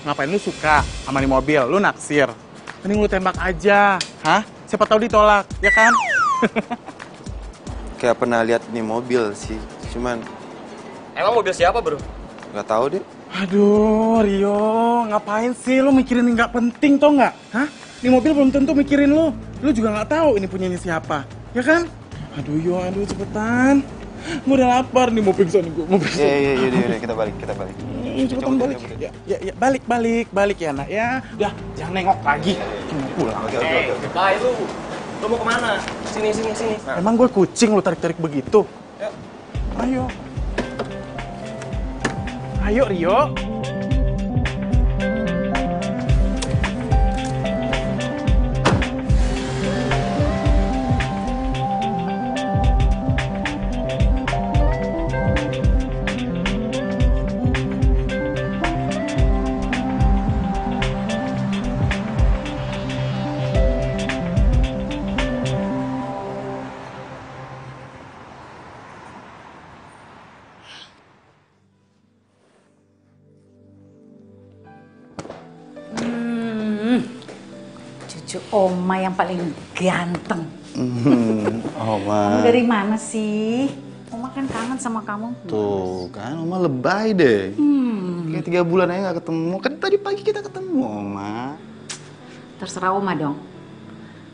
ngapain lu suka sama di mobil, lu naksir. Mending lu tembak aja. Hah? Siapa tahu ditolak, ya kan? Kayak pernah lihat nih mobil sih, cuman... Emang mobil siapa, bro? Nggak tahu deh. Aduh, Rio, ngapain sih lu mikirin nggak penting, tau nggak? Hah? Ini mobil belum tentu mikirin lu. Lu juga nggak tahu ini punyanya siapa, ya kan? Aduh, yo, aduh, cepetan. Gue udah lapar nih, mau pingsan gue, mau pingsan. Iya, iya, iya, iya, kita balik, kita balik. Iya, cepetan balik. Ya, ya, ya, balik, balik, balik ya, nak, ya. Udah, jangan nengok lagi. Cuma pulang. Eh, bye lu. Lu mau kemana? Sini, sini, sini. Emang gue kucing lu tarik-tarik begitu? Ya. Ayo. Ayo, Rio. Oma yang paling ganteng. Mm, Oma. Kamu dari mana sih? Oma kan kangen sama kamu. Tuh kan, Oma lebay deh. Hmm. Kayak tiga bulan aja gak ketemu. Kan tadi pagi kita ketemu, Oma. Terserah Oma dong.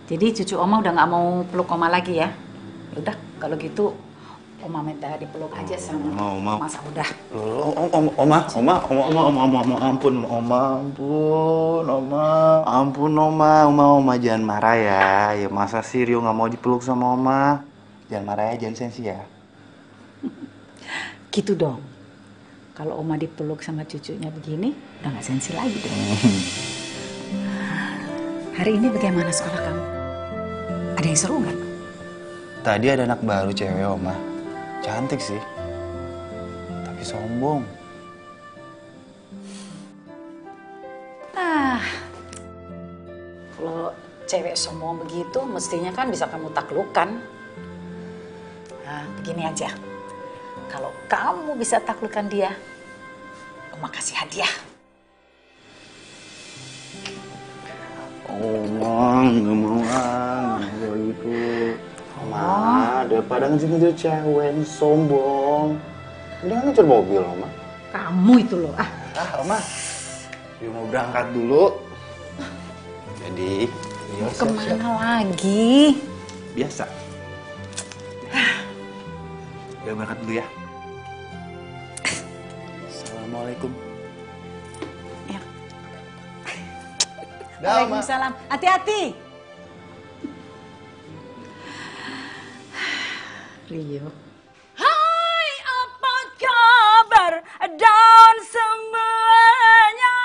Jadi cucu Oma udah gak mau peluk Oma lagi ya? Udah, kalau gitu Oma minta dipeluk aja sama Oma. Masa udah. Oma, Oma, Oma, Oma, Oma, Oma, ampun, Oma, ampun, Oma, ampun, Oma, Oma, Oma, jangan marah ya. Ya masa sih Rio nggak mau dipeluk sama Oma? Jangan marah ya, jangan sensi ya. Gitu dong. Kalau Oma dipeluk sama cucunya begini, udah nggak sensi lagi dong. Hari ini bagaimana sekolah kamu? Ada yang seru nggak? Tadi ada anak baru cewek, Oma. Cantik sih, tapi sombong. Nah, kalau cewek sombong begitu, mestinya kan bisa kamu taklukkan. Nah, begini aja, kalau kamu bisa taklukkan dia, Oma kasih hadiah. Oma, nggak mau ah, kalau itu. Oma, daripada ngejar-ngejar cewek sombong, udah ngejar mobil, Oma. Kamu itu loh, ah. Ah, Oma, Rio mau berangkat dulu. Jadi, Rio kemana lagi? Biasa. Udah berangkat dulu ya. Assalamualaikum. Ya. Waalaikumsalam. Hati-hati. Rio. Hai, apa kabar dan semuanya?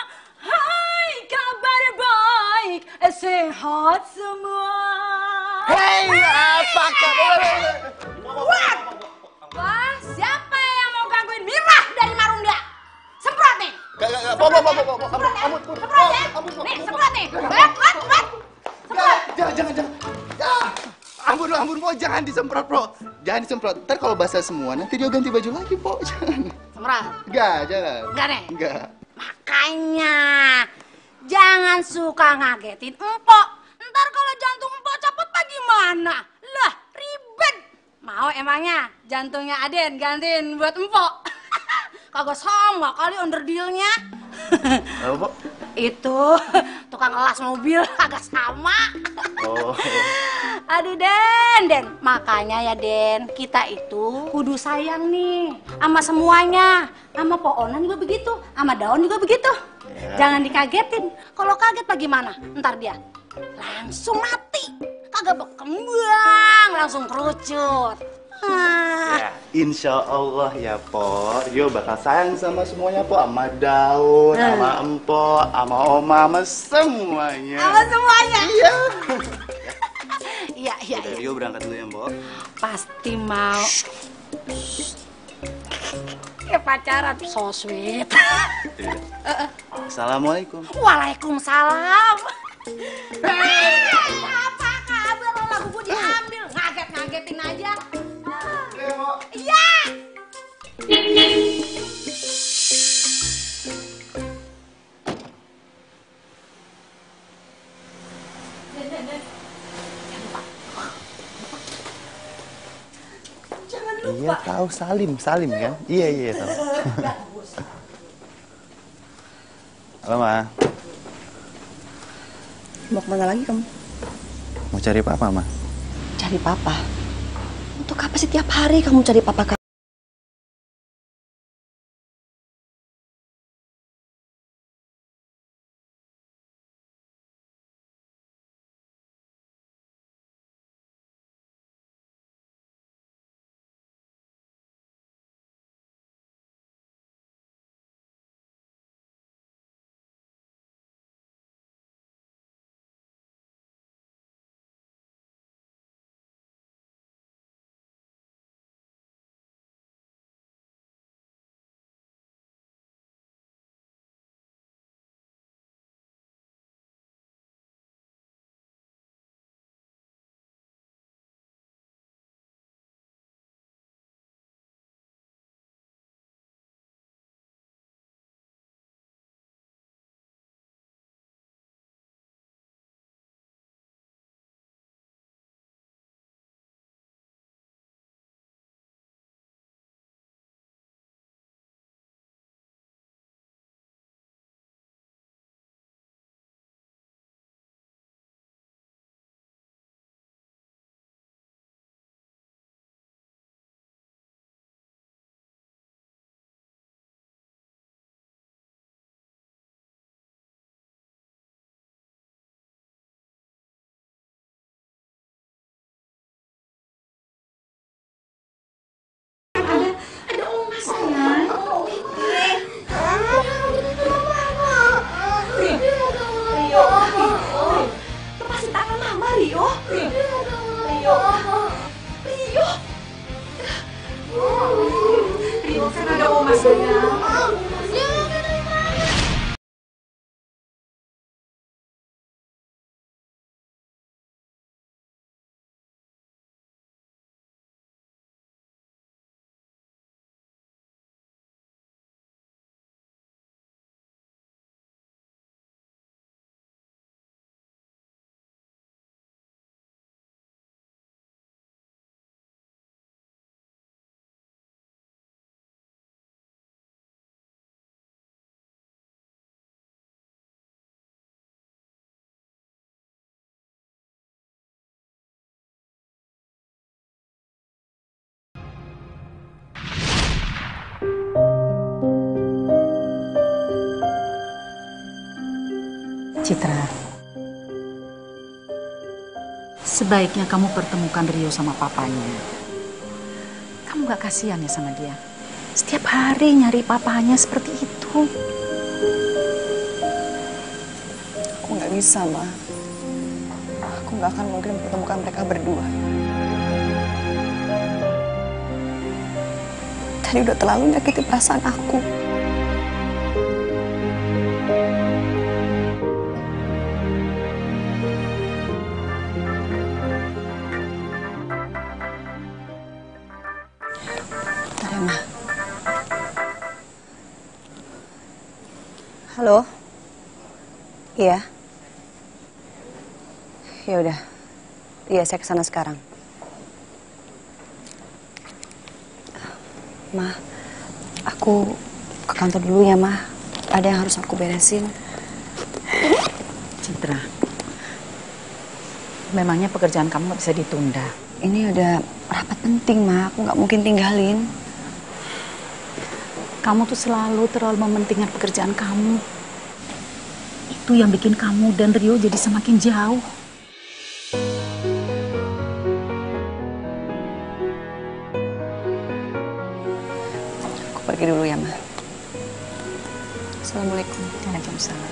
Hai, kabar baik, sehat semua. Hai, hey, apa kabar? What? Wah, siapa yang mau gangguin Mirah dari Marunda? Semprot nih. Gak, gak, gak. Semprot ya. Semprot ya. Semprot ya. Nih, semprot nih. Wet, wet, wet. Semprot. Jangan, jangan, jangan. Ampun, ampun, Po, jangan disemprot, Bro. Jangan disemprot. Ntar kalau basah semua, nanti dia ganti baju lagi, Po. Jangan. Semprot? Enggak, jangan. Enggak, deh? Enggak. Makanya, jangan suka ngagetin Empok. Ntar kalau jantung Empok copot bagaimana? Lah, ribet. Mau emangnya jantungnya Aden gantiin buat Empok? Kagak sama kali under deal-nya. Apa? Itu tukang las mobil agak sama. Oh. Aduh, Den, Den. Makanya ya, Den, kita itu kudu sayang nih sama semuanya. Sama pohonan juga begitu, sama daun juga begitu. Yeah. Jangan dikagetin. Kalau kaget bagaimana? Ntar dia langsung mati. Kagak berkembang, langsung kerucut. Ah. Ya, insya Allah ya, Po. Rio bakal sayang sama semuanya, Po. Sama daun, uh. sama Empok, sama Oma, sama semuanya. Sama semuanya? Iya. Iya, iya. Rio berangkat dulu ya, Po. Pasti mau. Kayak pacaran, so sweet. Assalamualaikum. Waalaikumsalam. Hey, apa kabar? Lagu gue diambil, ngaget-ngagetin aja. Iya. Jangan lupa. Iya tahu, Salim, Salim kan? Iya iya tahu. Halo Ma. Mau kemana lagi kamu? Mau cari Papa Ma? Cari Papa? Untuk apa sih tiap hari kamu cari Papa? Citra, sebaiknya kamu pertemukan Rio sama papanya. Kamu gak kasihan ya sama dia? Setiap hari nyari papanya seperti itu. Aku gak bisa, Ma. Aku gak akan mungkin pertemukan mereka berdua. Tadi udah terlalu menyakiti perasaan aku. Halo, iya, ya udah, iya saya kesana sekarang. Ma, aku ke kantor dulu ya Ma, ada yang harus aku beresin. Citra, memangnya pekerjaan kamu gak bisa ditunda? Ini ada rapat penting Ma, aku gak mungkin tinggalin. Kamu tuh selalu terlalu mementingkan pekerjaan kamu. Itu yang bikin kamu dan Rio jadi semakin jauh. Aku pergi dulu ya, Ma. Assalamualaikum. Waalaikumsalam.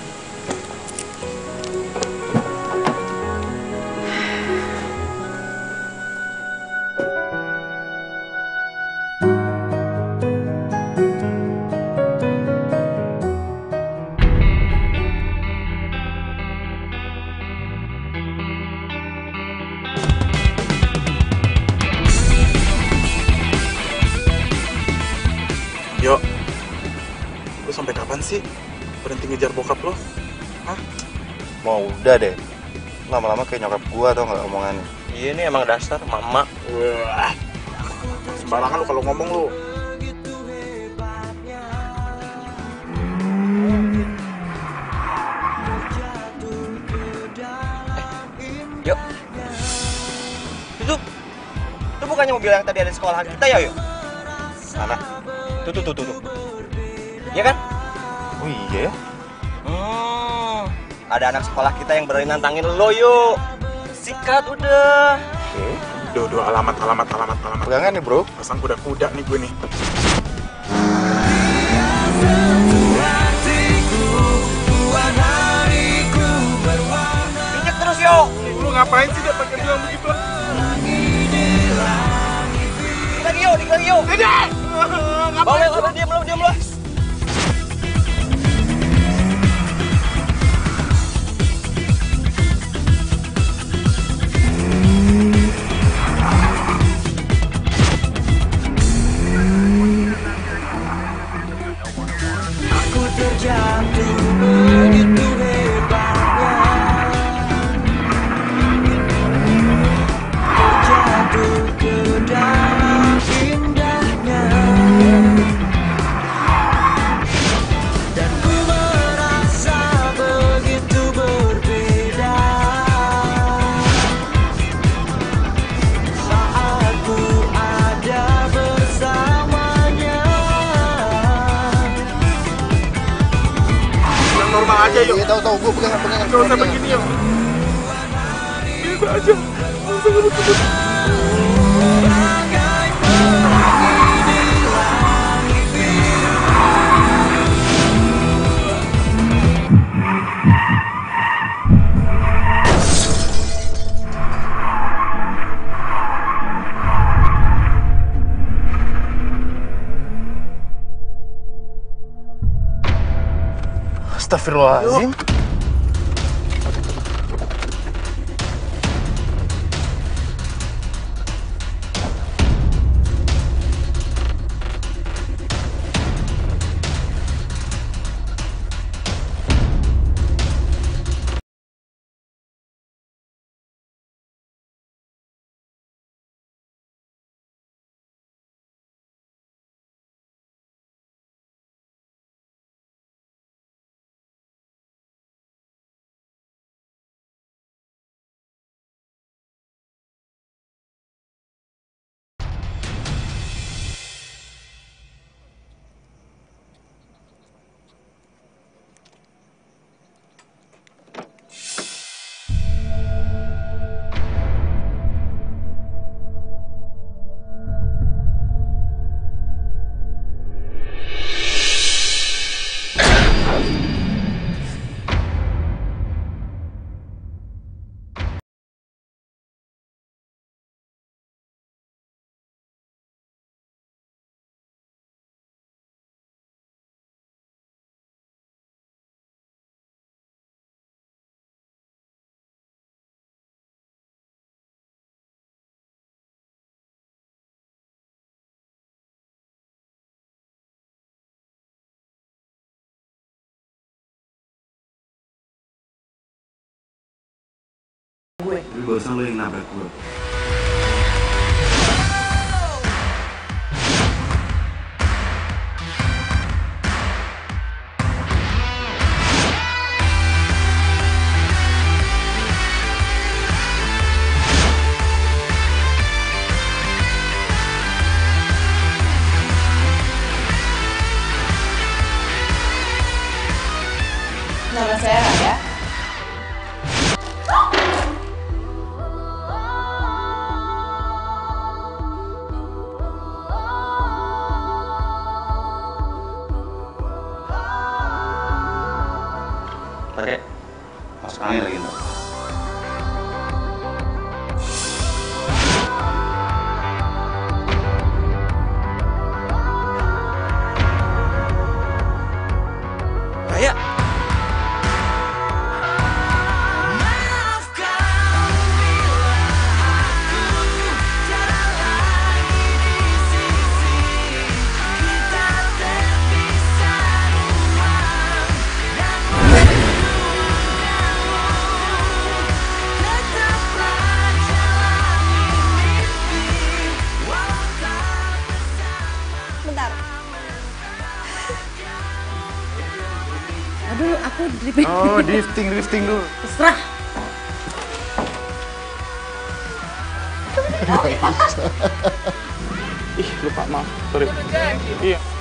Sih berhenti ngejar bokap lo? Hah? Mau udah deh, lama-lama kayak nyokap gua tau nggak omongannya. Iya nih emang dasar mama. Wah, sembarangan lu kalau ngomong lu. Eh, yuk. Itu, itu bukannya mobil yang tadi ada di sekolahan kita ya, yuk? Mana? Tuh, tuh, tuh, tuh, tuh. Iya kan? Oh iya. Hmm, ada anak sekolah kita yang berani nantangin lo, yuk. Sikat udah. Oke. Dodo alamat alamat alamat alamat. Pegangan nih, bro. Pasang kuda-kuda nih gue nih. Pijak terus, yuk. Lu ngapain sih dia pakai bilang begitu? Lagi yuk, lagi yuk. Tidak. Ngapain? Bawa, diam lo, diam lo. Astagfirullahaladzim. Gue. Tapi barusan lo yang nabrak gue. Nama saya Raya. Oh! Aduh, aku drifting. Oh, drifting, drifting dulu. Terserah. Ih, lupa, maaf. Sorry. Iya.